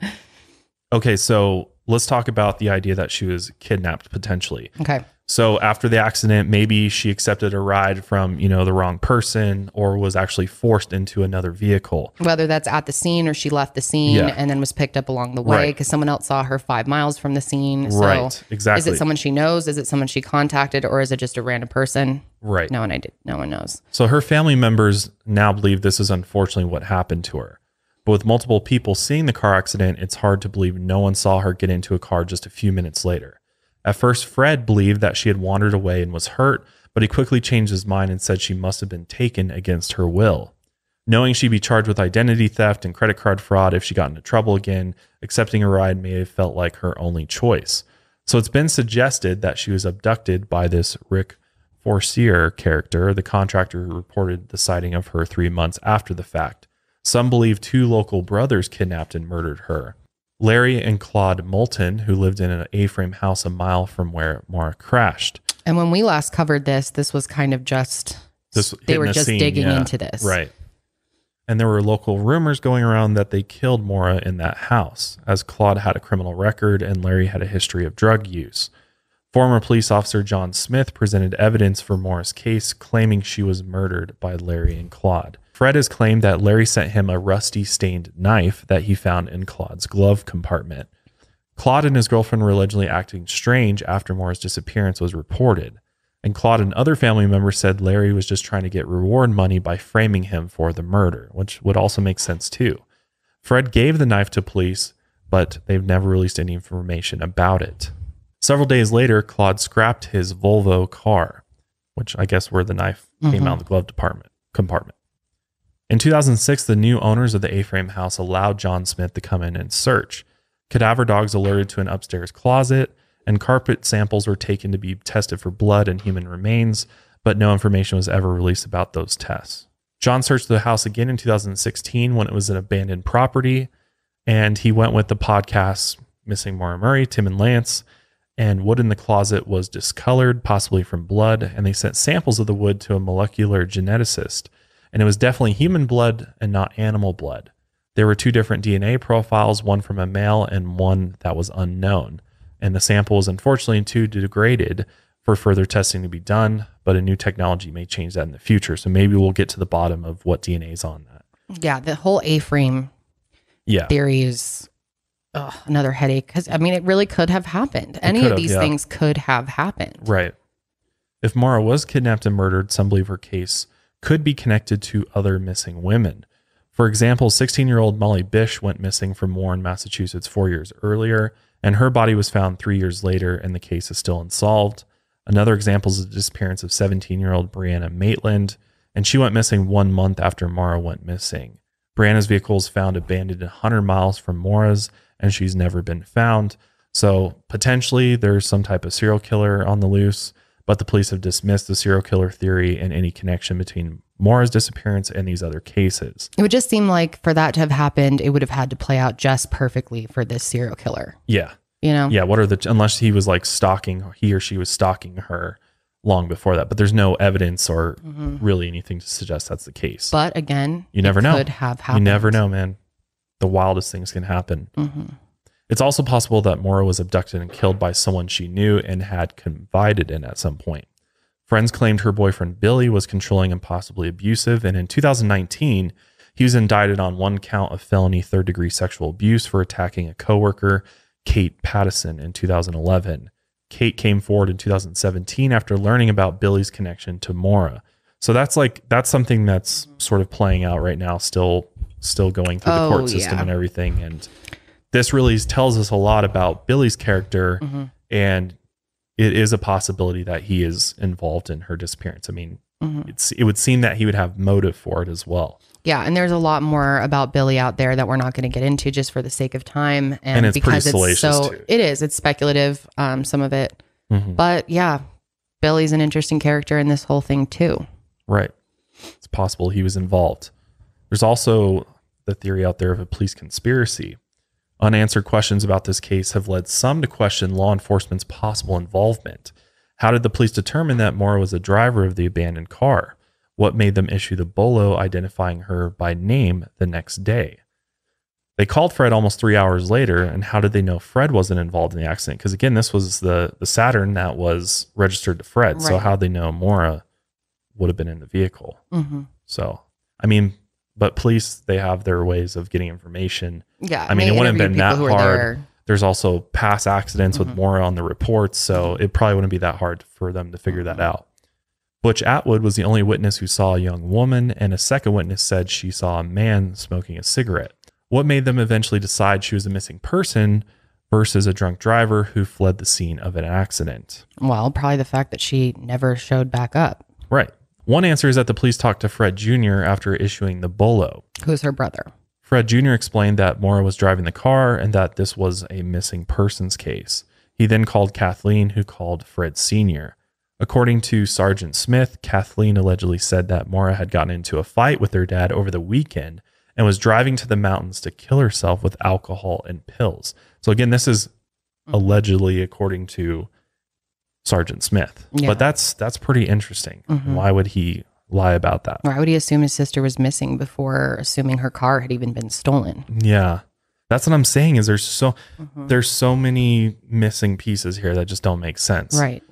Okay, so let's talk about the idea that she was kidnapped potentially. Okay. So after the accident, maybe she accepted a ride from, you know, the wrong person, or was actually forced into another vehicle. Whether that's at the scene or she left the scene and then was picked up along the way because someone else saw her 5 miles from the scene. So exactly. Is it someone she knows? Is it someone she contacted? Or is it just a random person? Right. No one knows. So her family members now believe this is unfortunately what happened to her. But with multiple people seeing the car accident, it's hard to believe no one saw her get into a car just a few minutes later. At first, Fred believed that she had wandered away and was hurt, but he quickly changed his mind and said she must have been taken against her will. Knowing she'd be charged with identity theft and credit card fraud if she got into trouble again, accepting a ride may have felt like her only choice. So it's been suggested that she was abducted by this Rick Forcier character, the contractor who reported the sighting of her 3 months after the fact. Some believe two local brothers kidnapped and murdered her. Larry and Claude Moulton, who lived in an A-frame house a mile from where Maura crashed. And when we last covered this, this was kind of just, they were just digging into this. Right. And there were local rumors going around that they killed Maura in that house, as Claude had a criminal record and Larry had a history of drug use. Former police officer John Smith presented evidence for Maura's case, claiming she was murdered by Larry and Claude. Fred has claimed that Larry sent him a rusty-stained knife that he found in Claude's glove compartment. Claude and his girlfriend were allegedly acting strange after Maura's disappearance was reported, and Claude and other family members said Larry was just trying to get reward money by framing him for the murder, which would also make sense too. Fred gave the knife to police, but they've never released any information about it. Several days later, Claude scrapped his Volvo car, which I guess where the knife came out of the glove compartment. In 2006, the new owners of the A-frame house allowed John Smith to come in and search. Cadaver dogs alerted to an upstairs closet, and carpet samples were taken to be tested for blood and human remains, but no information was ever released about those tests. John searched the house again in 2016 when it was an abandoned property, and he went with the podcasts Missing Maura Murray, Tim and Lance, and wood in the closet was discolored, possibly from blood, and they sent samples of the wood to a molecular geneticist. And it was definitely human blood and not animal blood. There were two different DNA profiles, one from a male and one that was unknown. And the sample was unfortunately too degraded for further testing to be done, but a new technology may change that in the future. So maybe we'll get to the bottom of what DNA is on that. Yeah, the whole A-frame theory is another headache. Because, I mean, it really could have happened. Any of these things could have happened. Right. If Maura was kidnapped and murdered, some believe her case could be connected to other missing women. For example, 16-year-old Molly Bish went missing from Warren, Massachusetts 4 years earlier, and her body was found 3 years later, and the case is still unsolved. Another example is the disappearance of 17-year-old Brianna Maitland, and she went missing 1 month after Maura went missing. Brianna's vehicle was found abandoned 100 miles from Maura's, and she's never been found. So potentially there's some type of serial killer on the loose, but the police have dismissed the serial killer theory and any connection between Maura's disappearance and these other cases. It would just seem like for that to have happened, it would have had to play out just perfectly for this serial killer. Yeah. You know? Yeah. What are the, unless he was like he or she was stalking her long before that, but there's no evidence or really anything to suggest that's the case. But again, you never know. Could have happened. You never know, man. The wildest things can happen. It's also possible that Maura was abducted and killed by someone she knew and had confided in at some point. Friends claimed her boyfriend Billy was controlling and possibly abusive, and in 2019, he was indicted on one count of felony third-degree sexual abuse for attacking a coworker, Kate Pattison, in 2011. Kate came forward in 2017 after learning about Billy's connection to Maura. So that's something that's sort of playing out right now, still going through the court system and everything, and this really tells us a lot about Billy's character, and it is a possibility that he is involved in her disappearance. I mean, it would seem that he would have motive for it as well. Yeah, and there's a lot more about Billy out there that we're not going to get into just for the sake of time. And it's because it's so too. It is. It's speculative, some of it. But yeah, Billy's an interesting character in this whole thing too. Right. It's possible he was involved. There's also the theory out there of a police conspiracy. Unanswered questions about this case have led some to question law enforcement's possible involvement. How did the police determine that Maura was the driver of the abandoned car? what made them issue the bolo identifying her by name the next day. They called Fred almost 3 hours later, and how did they know Fred wasn't involved in the accident? Because again, this was the Saturn that was registered to Fred. Right. So how'd they know Maura would have been in the vehicle? Mm-hmm. So, I mean, but police, they have their ways of getting information. Yeah. I mean, it wouldn't have been that hard. There's also past accidents with Maura on the reports, so it probably wouldn't be that hard for them to figure that out. Butch Atwood was the only witness who saw a young woman, and a second witness said she saw a man smoking a cigarette. What made them eventually decide she was a missing person versus a drunk driver who fled the scene of an accident? Well, probably the fact that she never showed back up. Right. One answer is that the police talked to Fred Jr. after issuing the bolo. Who's her brother. Fred Jr. explained that Maura was driving the car and that this was a missing persons case. He then called Kathleen, who called Fred Sr. According to Sergeant Smith, Kathleen allegedly said that Maura had gotten into a fight with her dad over the weekend and was driving to the mountains to kill herself with alcohol and pills. So again, this is allegedly according to Sergeant Smith. Yeah. But that's pretty interesting. Mm-hmm. Why would he lie about that? Why would he assume his sister was missing before assuming her car had even been stolen? Yeah. That's what I'm saying is there's so many missing pieces here that just don't make sense. Right.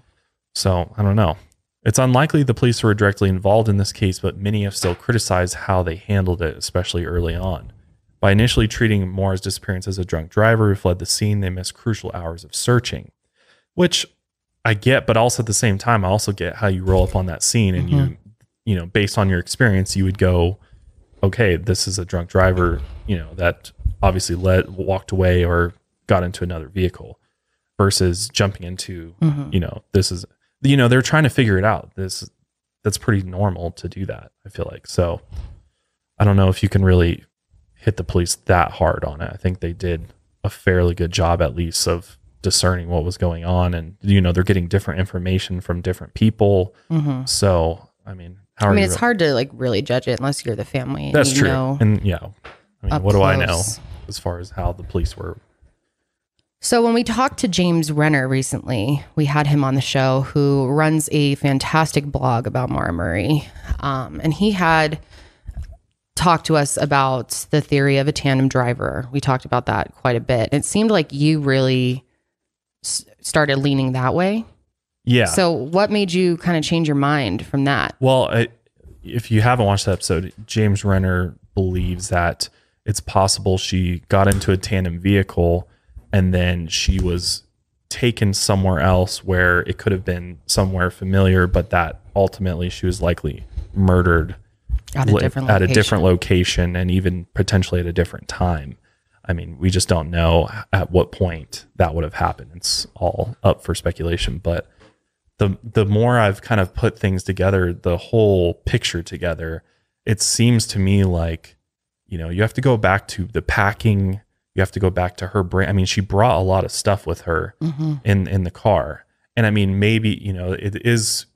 So I don't know. It's unlikely the police were directly involved in this case, but many have still criticized how they handled it, especially early on. By initially treating Maura's disappearance as a drunk driver who fled the scene, they missed crucial hours of searching, which I get, but also at the same time, I also get how you roll up on that scene and you know, based on your experience, you would go, okay, this is a drunk driver, you know, that obviously walked away or got into another vehicle versus jumping into, you know, this is... You know, they're trying to figure it out. That's pretty normal to do that, I feel like. So I don't know if you can really hit the police that hard on it. I think they did a fairly good job, at least, of discerning what was going on. And, you know, they're getting different information from different people. So, I mean, how are you? I mean, it's hard to, like, really judge it unless you're the family. That's true. And, yeah, I mean, what do I know as far as how the police were? So when we talked to James Renner recently, we had him on the show, who runs a fantastic blog about Maura Murray. And he had talked to us about the theory of a tandem driver. We talked about that quite a bit. It seemed like you really started leaning that way. Yeah. So what made you kind of change your mind from that? Well, if you haven't watched the episode, James Renner believes that it's possible she got into a tandem vehicle and then she was taken somewhere else where it could have been somewhere familiar, but that ultimately she was likely murdered at a different location and even potentially at a different time. I mean, we just don't know at what point that would have happened. It's all up for speculation. But the more I've kind of put things together, the whole picture together, it seems to me like, you know, you have to go back to the packing. You have to go back to her brain. I mean, she brought a lot of stuff with her in the car. And I mean, maybe, you know, it is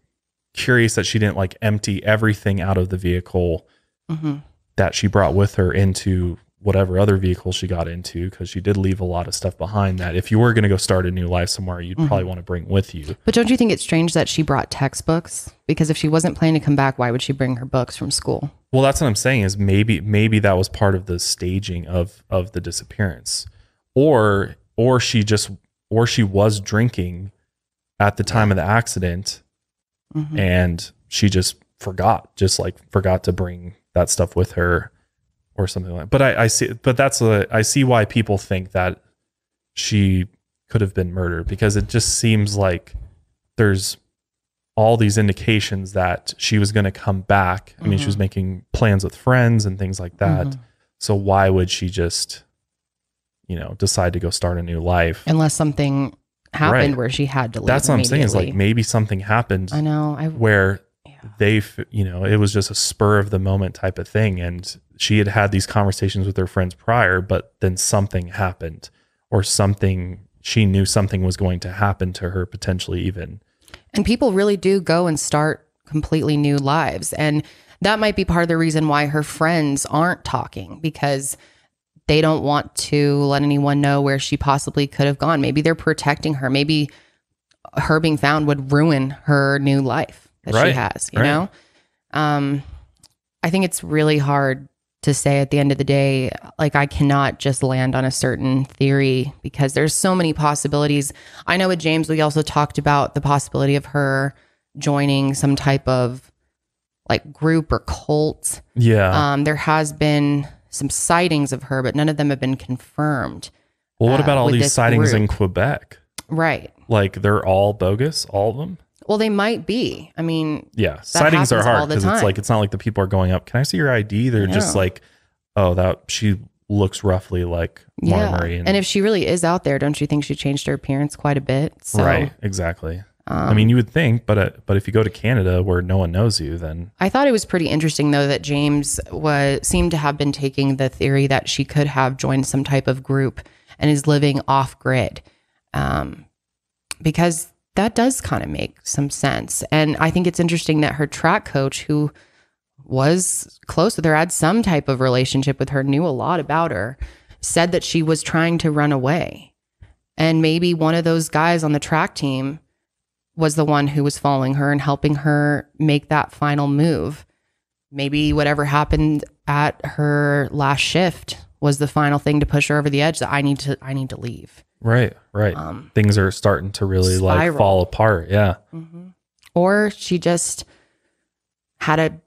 curious that she didn't like empty everything out of the vehicle that she brought with her into whatever other vehicle she got into, because she did leave a lot of stuff behind that if you were going to go start a new life somewhere, you'd probably want to bring with you. But don't you think it's strange that she brought textbooks? Because if she wasn't planning to come back, why would she bring her books from school? Well, that's what I'm saying is maybe that was part of the staging of the disappearance, or she was drinking at the time of the accident and she just forgot to bring that stuff with her or something like that. But I see why people think that she could have been murdered, because it just seems like there's all these indications that she was going to come back. I mean, she was making plans with friends and things like that. So why would she just, you know, decide to go start a new life? Unless something happened where she had to leave. That's what I'm saying, is like maybe something happened. I know. Where they, you know, it was just a spur of the moment type of thing. And she had these conversations with her friends prior, but then something happened, or something, she knew something was going to happen to her potentially even. And people really do go and start completely new lives. And that might be part of the reason why her friends aren't talking, because they don't want to let anyone know where she possibly could have gone. Maybe they're protecting her. Maybe her being found would ruin her new life that she has, you know? I think it's really hard to say at the end of the day, like, I cannot just land on a certain theory because there's so many possibilities. I know with James, we also talked about the possibility of her joining some type of like group or cult. Yeah. There has been some sightings of her, but none of them have been confirmed. Well, what about all these sightings in Quebec? Right. Like, they're all bogus, all of them? Well, they might be. I mean, yeah, sightings are hard because it's like, it's not like the people are going up, can I see your ID? They're just like, oh, that she looks roughly like Maura Murray. And if she really is out there, don't you think she changed her appearance quite a bit? So, right, exactly. I mean, you would think, but if you go to Canada where no one knows you, then... I thought it was pretty interesting, though, that James seemed to have been taking the theory that she could have joined some type of group and is living off grid, because that does kind of make some sense. And I think it's interesting that her track coach, who was close with her, had some type of relationship with her, knew a lot about her, said that she was trying to run away. And maybe one of those guys on the track team was the one who was following her and helping her make that final move. Maybe whatever happened at her last shift was the final thing to push her over the edge, that I need to leave. Right, right. Things are starting to really spiral, like fall apart. Yeah. Mm-hmm. Or she just had an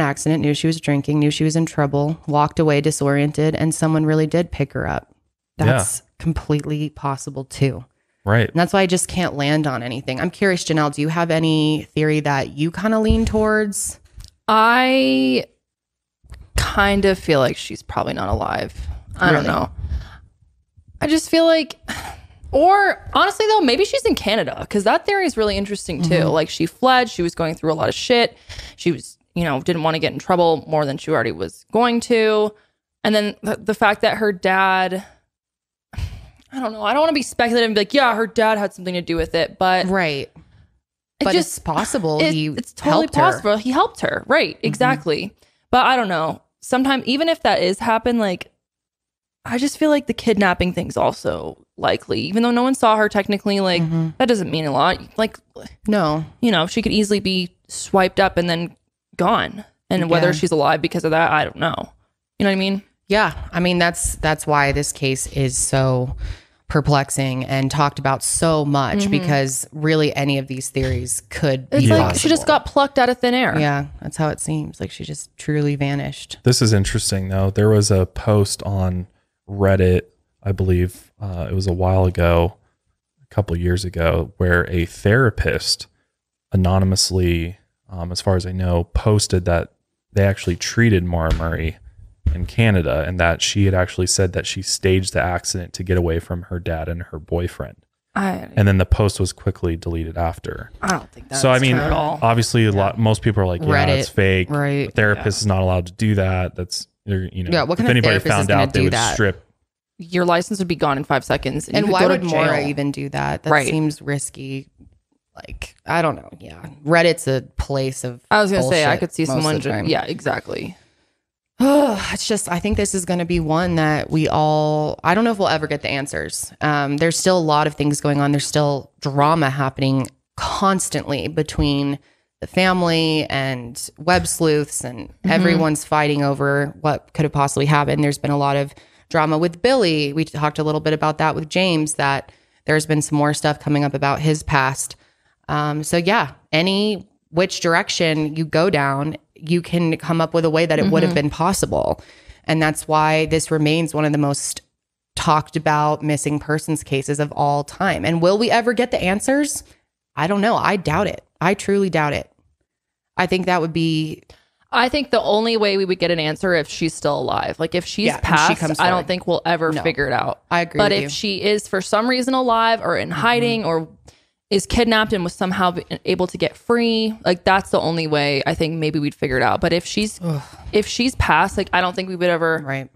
accident, knew she was drinking, knew she was in trouble, walked away disoriented, and someone really did pick her up. That's completely possible too. Right. And that's why I just can't land on anything. I'm curious, Janelle, do you have any theory that you kind of lean towards? I kind of feel like she's probably not alive. I don't know. I just feel like, or honestly though, maybe she's in Canada, because that theory is really interesting too. Mm-hmm. Like, she fled, she was going through a lot of shit. She was, you know, didn't want to get in trouble more than she already was going to. And then the fact that her dad, I don't know, I don't want to be speculative and be like, yeah, her dad had something to do with it, but right. It's possible. It's totally possible. He helped her. Right. Mm-hmm. Exactly. But I don't know. Sometimes even if that is happened, like, I just feel like the kidnapping thing's also likely, even though no one saw her technically, like, mm-hmm. that doesn't mean a lot. Like, no, you know, she could easily be swiped up and then gone. And whether she's alive because of that, I don't know. You know what I mean? Yeah. I mean, that's why this case is so perplexing and talked about so much, mm-hmm. because really any of these theories could be possible. Like, she just got plucked out of thin air. Yeah, that's how it seems. Like, she just truly vanished. This is interesting though. There was a post on Reddit, I believe, it was a while ago, a couple years ago, where a therapist anonymously, as far as I know, posted that they actually treated Maura Murray in Canada, and that she had actually said that she staged the accident to get away from her dad and her boyfriend. And then the post was quickly deleted after. I don't think that's so. I mean, true at all. Obviously, most people are like, "Yeah, Reddit, it's fake." Right? A therapist is not allowed to do that. That's, you know, what kind if of anybody found out, they would strip. Your license would be gone in 5 seconds, and why would Maura even do that? That seems risky. Like, I don't know. Yeah, Reddit's a place of. I was gonna say, I could see someone. Yeah, exactly. Oh, it's just, I think this is going to be one that I don't know if we'll ever get the answers. There's still a lot of things going on. There's still drama happening constantly between the family and web sleuths, and mm-hmm. everyone's fighting over what could have possibly happened. There's been a lot of drama with Billy. We talked a little bit about that with James, that there's been some more stuff coming up about his past. So yeah, any which direction you go down, you can come up with a way that it mm-hmm. would have been possible. And that's why this remains one of the most talked about missing persons cases of all time. And will we ever get the answers? I don't know. I doubt it. I truly doubt it. I think the only way we would get an answer if she's still alive. Like, if she's passed, I don't think we'll ever figure it out. I agree with you. But if she is for some reason alive or in mm-hmm. hiding, or is kidnapped and was somehow able to get free, like, that's the only way I think maybe we'd figure it out. But if she's passed, like, I don't think we would ever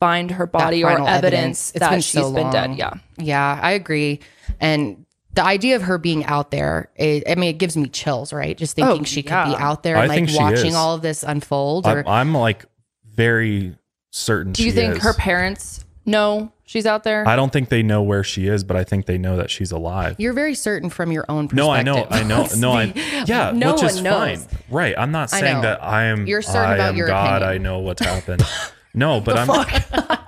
find her body or evidence that she's been dead. Yeah, I agree. And the idea of her being out there, I mean, it gives me chills, right? Just thinking she could be out there, and like watching all of this unfold. I'm like very certain. Do you think her parents know She's out there. I don't think they know where she is, but I think they know that she's alive. You're very certain from your own perspective. No, I know. I know. No, I, yeah, no which one is knows. Fine. Right. I'm not saying that I am, you're certain I about am your God. Opinion. I know what's happened. No, but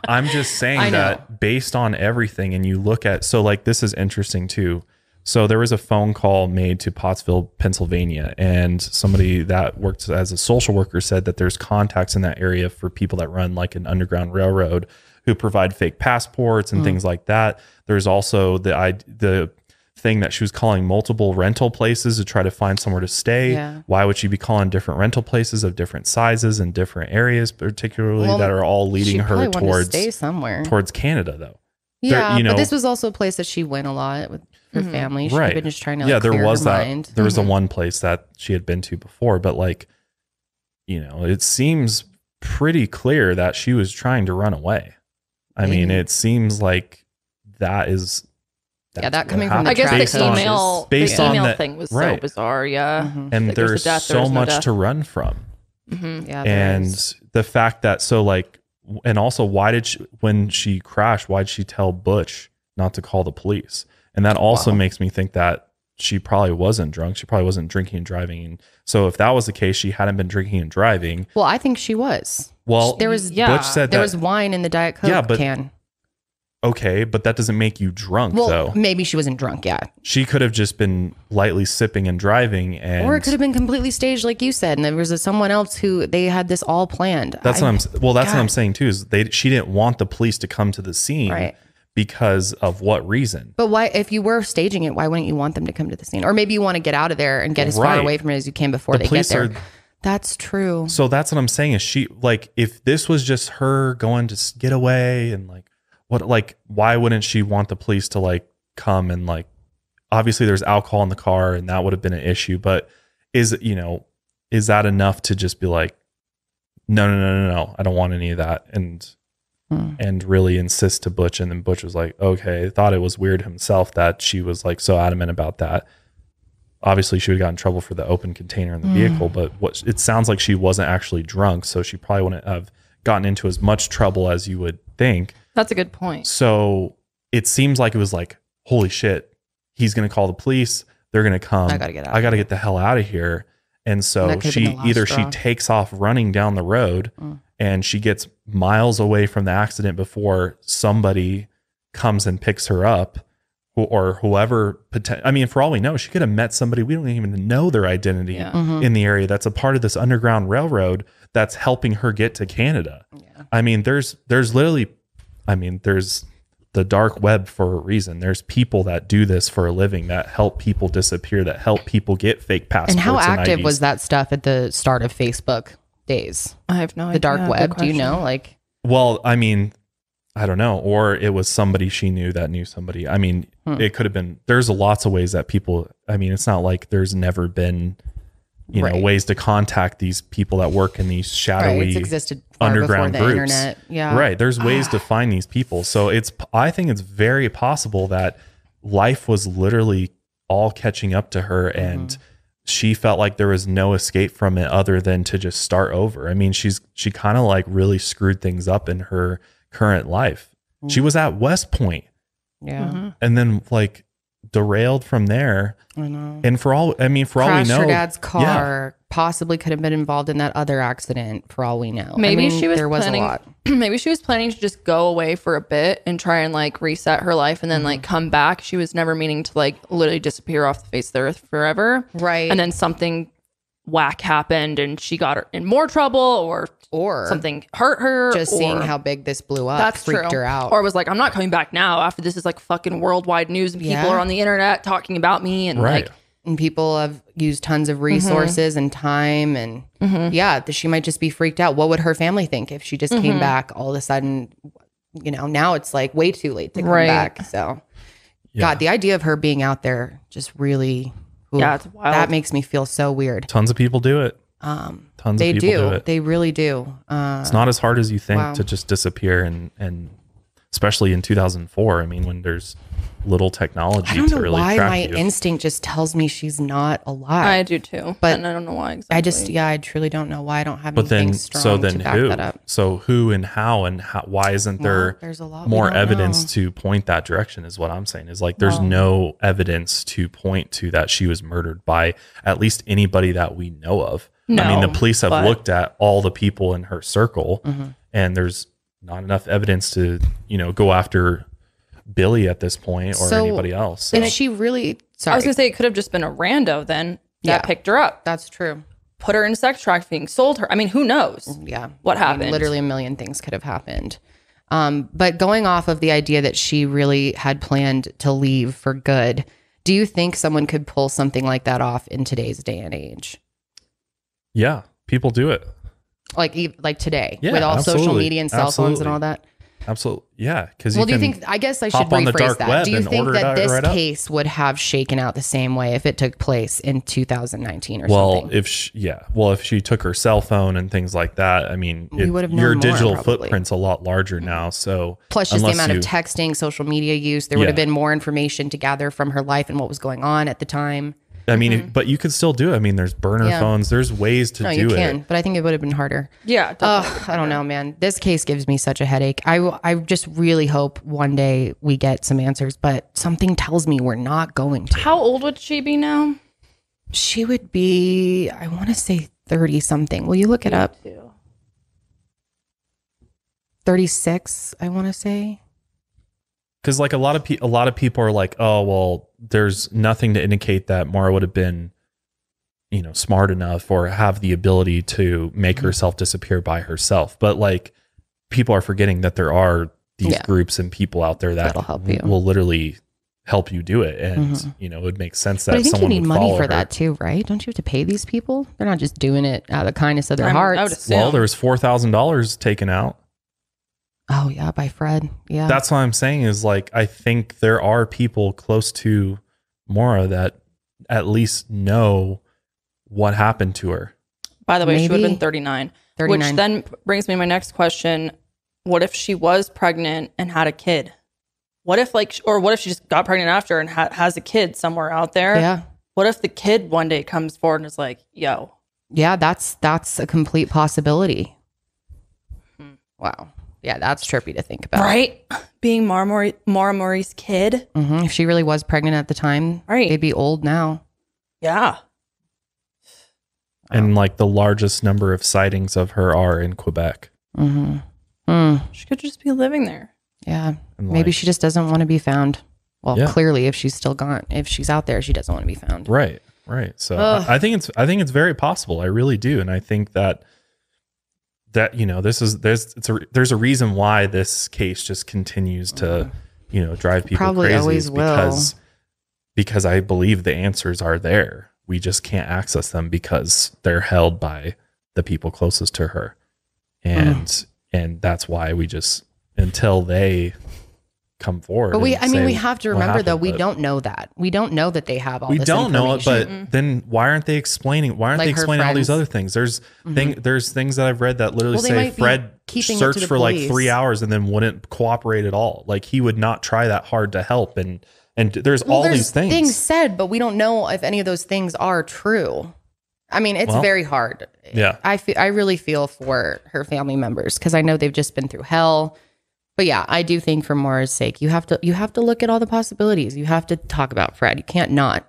I'm just saying that based on everything, and you look at, so like, this is interesting too. So there was a phone call made to Pottsville, Pennsylvania, and somebody that worked as a social worker said that there's contacts in that area for people that run like an underground railroad who provide fake passports and things like that. There's also the thing that she was calling multiple rental places to try to find somewhere to stay. Yeah. Why would she be calling different rental places of different sizes and different areas, particularly that are all leading her towards stay somewhere towards Canada, though? Yeah, there, you know, but this was also a place that she went a lot with her family. She had been just trying to like, there was that mind. There was the one place that she had been to before, but like, you know, it seems pretty clear that she was trying to run away. I mean, it seems like that is that coming from I guess the email thing was so bizarre, and like there's so much to run from. And the fact that and also, why did she, when she crashed, why did she tell Butch not to call the police? And that also makes me think that she probably wasn't drunk. She probably wasn't drinking and driving. So if that was the case, she hadn't been drinking and driving. Well, I think she was. Well, there was, Butch said there was wine in the Diet Coke can. Okay, but that doesn't make you drunk, though. Maybe she wasn't drunk, she could have just been lightly sipping and driving. Or it could have been completely staged, like you said, and there was someone else who, they had this all planned. That's what I'm saying, too, is she didn't want the police to come to the scene because of what reason? But why, if you were staging it, why wouldn't you want them to come to the scene? Or maybe you want to get out of there and get as far away from it as you can before they get there. That's true. So that's what I'm saying is she, like, if this was just her going to get away and like, why wouldn't she want the police to like come and like, obviously there's alcohol in the car and that would have been an issue, but is that enough to just be like, no, I don't want any of that. And really insist to Butch. And then Butch was like, okay, thought it was weird himself that she was like so adamant about that. Obviously she would have gotten in trouble for the open container in the vehicle, but it sounds like she wasn't actually drunk. So she probably wouldn't have gotten into as much trouble as you would think. That's a good point. So it seems like it was like, holy shit, he's going to call the police. They're going to come. I got to get out. I got to get the hell out of here. And so she takes off running down the road and she gets miles away from the accident before somebody comes and picks her up or whoever. I mean, for all we know, she could have met somebody. We don't even know their identity in the area. That's a part of this underground railroad that's helping her get to Canada. Yeah. I mean, there's literally... I mean, there's the dark web for a reason. There's people that do this for a living, that help people disappear, that help people get fake passports. And how active was that stuff at the start of Facebook days? I have no idea. The dark web, do you know? Like, well, I mean, I don't know. Or it was somebody she knew that knew somebody. I mean, it could have been, there's lots of ways that people, I mean, it's not like there's never been, you know, ways to contact these people that work in these shadowy it's existed underground groups. Internet. Yeah. Right. There's ways to find these people. So I think it's very possible that life was literally all catching up to her and she felt like there was no escape from it other than to just start over. I mean, she kind of like really screwed things up in her current life. She was at West Point. Yeah. And then like, derailed from there. I know. And for all we know, her dad's car possibly could have been involved in that other accident. For all we know, maybe maybe she was planning to just go away for a bit and try and like reset her life and then like come back. She was never meaning to like literally disappear off the face of the earth forever. Right. And then something whack happened and she got her in more trouble or something hurt her. Just seeing how big this blew up freaked her out. Or was like, I'm not coming back now after this is like fucking worldwide news and people are on the internet talking about me and like, and people have used tons of resources and time and she might just be freaked out. What would her family think if she just came back all of a sudden? You know, now it's like way too late to come back. So God, the idea of her being out there just really... Ooh, yeah, it's wild. That makes me feel so weird. Tons of people do it. Tons of people do it. They really do. It's not as hard as you think to just disappear and especially in 2004. I mean, when there's little technology to really track you. I don't know why my instinct just tells me she's not alive. I do too, but and I don't know why exactly. I just, yeah, I truly don't know why I don't have anything strong to back that up. So who and how, why isn't there more evidence to point that direction is what I'm saying. Is like there's no evidence to point to that she was murdered by at least anybody that we know of. No, I mean, the police have looked at all the people in her circle and there's not enough evidence to, you know, go after Billy at this point or anybody else. So. And she really, I was gonna say it could have just been a rando then that picked her up. That's true. Put her in sex trafficking, sold her. I mean, who knows? Yeah. What happened? I mean, literally a million things could have happened. But going off of the idea that she really had planned to leave for good, do you think someone could pull something like that off in today's day and age? Yeah, people do it. Like today with all social media and cell phones and all that? Absolutely. Yeah. Because well, do you think, I guess I should rephrase that. Do you think that this case would have shaken out the same way if it took place in 2019 or something? Well, if she, if she took her cell phone and things like that, I mean, your digital footprint's a lot larger now. So plus just the amount of texting, social media use, there would have been more information to gather from her life and what was going on at the time. I mean, but you could still do it. I mean, there's burner phones. There's ways to do it. But I think it would have been harder. Yeah. I don't know, man. This case gives me such a headache. I just really hope one day we get some answers, but something tells me we're not going to. How old would she be now? She would be, I want to say 30 something. Will you look it up? 36, I want to say. Because like a lot of people are like, oh, well, there's nothing to indicate that Maura would have been, you know, smart enough or have the ability to make herself disappear by herself. But like people are forgetting that there are these groups and people out there that will literally help you do it. And, you know, it would make sense that someone would follow her. But I think you need money for that too, right? Don't you have to pay these people? They're not just doing it out of the kindness of their hearts. Well, there was $4,000 taken out. Oh yeah, by Fred. Yeah, that's what I'm saying. Is like I think there are people close to Maura that at least know what happened to her. By the way, she would have been 39, which then brings me to my next question: what if she was pregnant and had a kid? What if what if she just got pregnant after and has a kid somewhere out there? Yeah. What if the kid one day comes forward and is like, "Yo, yeah, that's a complete possibility." Wow. Yeah, that's trippy to think about. Right? Being Maura Murray's kid. If she really was pregnant at the time, they'd be old now. Yeah. And like the largest number of sightings of her are in Quebec. She could just be living there. Yeah. And maybe she just doesn't want to be found. Well, clearly if she's still gone, if she's out there, she doesn't want to be found. Right. Right. So I think it's very possible. I really do. And I think that you know, there's a reason why this case just continues to, you know, drive people crazy. Always because, will. Because I believe the answers are there. We just can't access them because they're held by the people closest to her, and that's why we just until they come forward. But we have to remember though, we don't know that. We don't know that they have all. We don't know it, but then why aren't they explaining? Why aren't they explaining all these other things? There's things that I've read that literally say Fred searched for like 3 hours and then wouldn't cooperate at all. Like he would not try that hard to help, and there's all these things said, but we don't know if any of those things are true. I mean, it's very hard. Yeah, I really feel for her family members because I know they've just been through hell. But yeah, I do think for Maura's sake, you have to look at all the possibilities. You have to talk about Fred. You can't not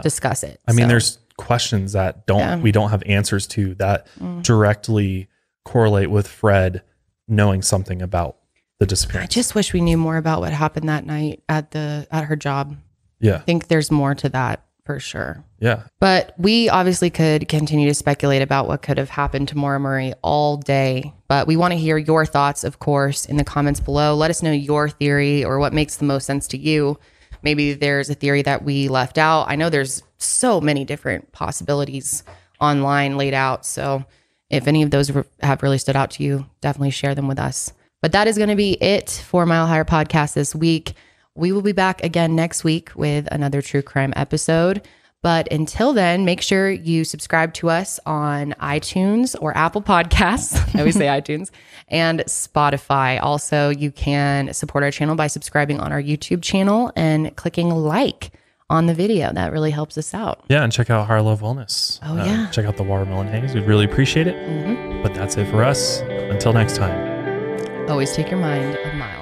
discuss it. I mean, there's questions that we don't have answers to that directly correlate with Fred knowing something about the disappearance. I just wish we knew more about what happened that night at her job. Yeah. I think there's more to that for sure. Yeah. But we obviously could continue to speculate about what could have happened to Maura Murray all day. But we want to hear your thoughts, of course, in the comments below. Let us know your theory or what makes the most sense to you. Maybe there's a theory that we left out. I know there's so many different possibilities online laid out. So if any of those have really stood out to you, definitely share them with us. But that is going to be it for Mile Higher Podcast this week. We will be back again next week with another true crime episode. But until then, make sure you subscribe to us on iTunes or Apple Podcasts. I always say iTunes and Spotify. Also, you can support our channel by subscribing on our YouTube channel and clicking like on the video. That really helps us out. Yeah. And check out Higher Love Wellness. Oh, yeah. Check out the watermelon haze. We'd really appreciate it. Mm-hmm. But that's it for us. Until next time. Always take your mind a mile.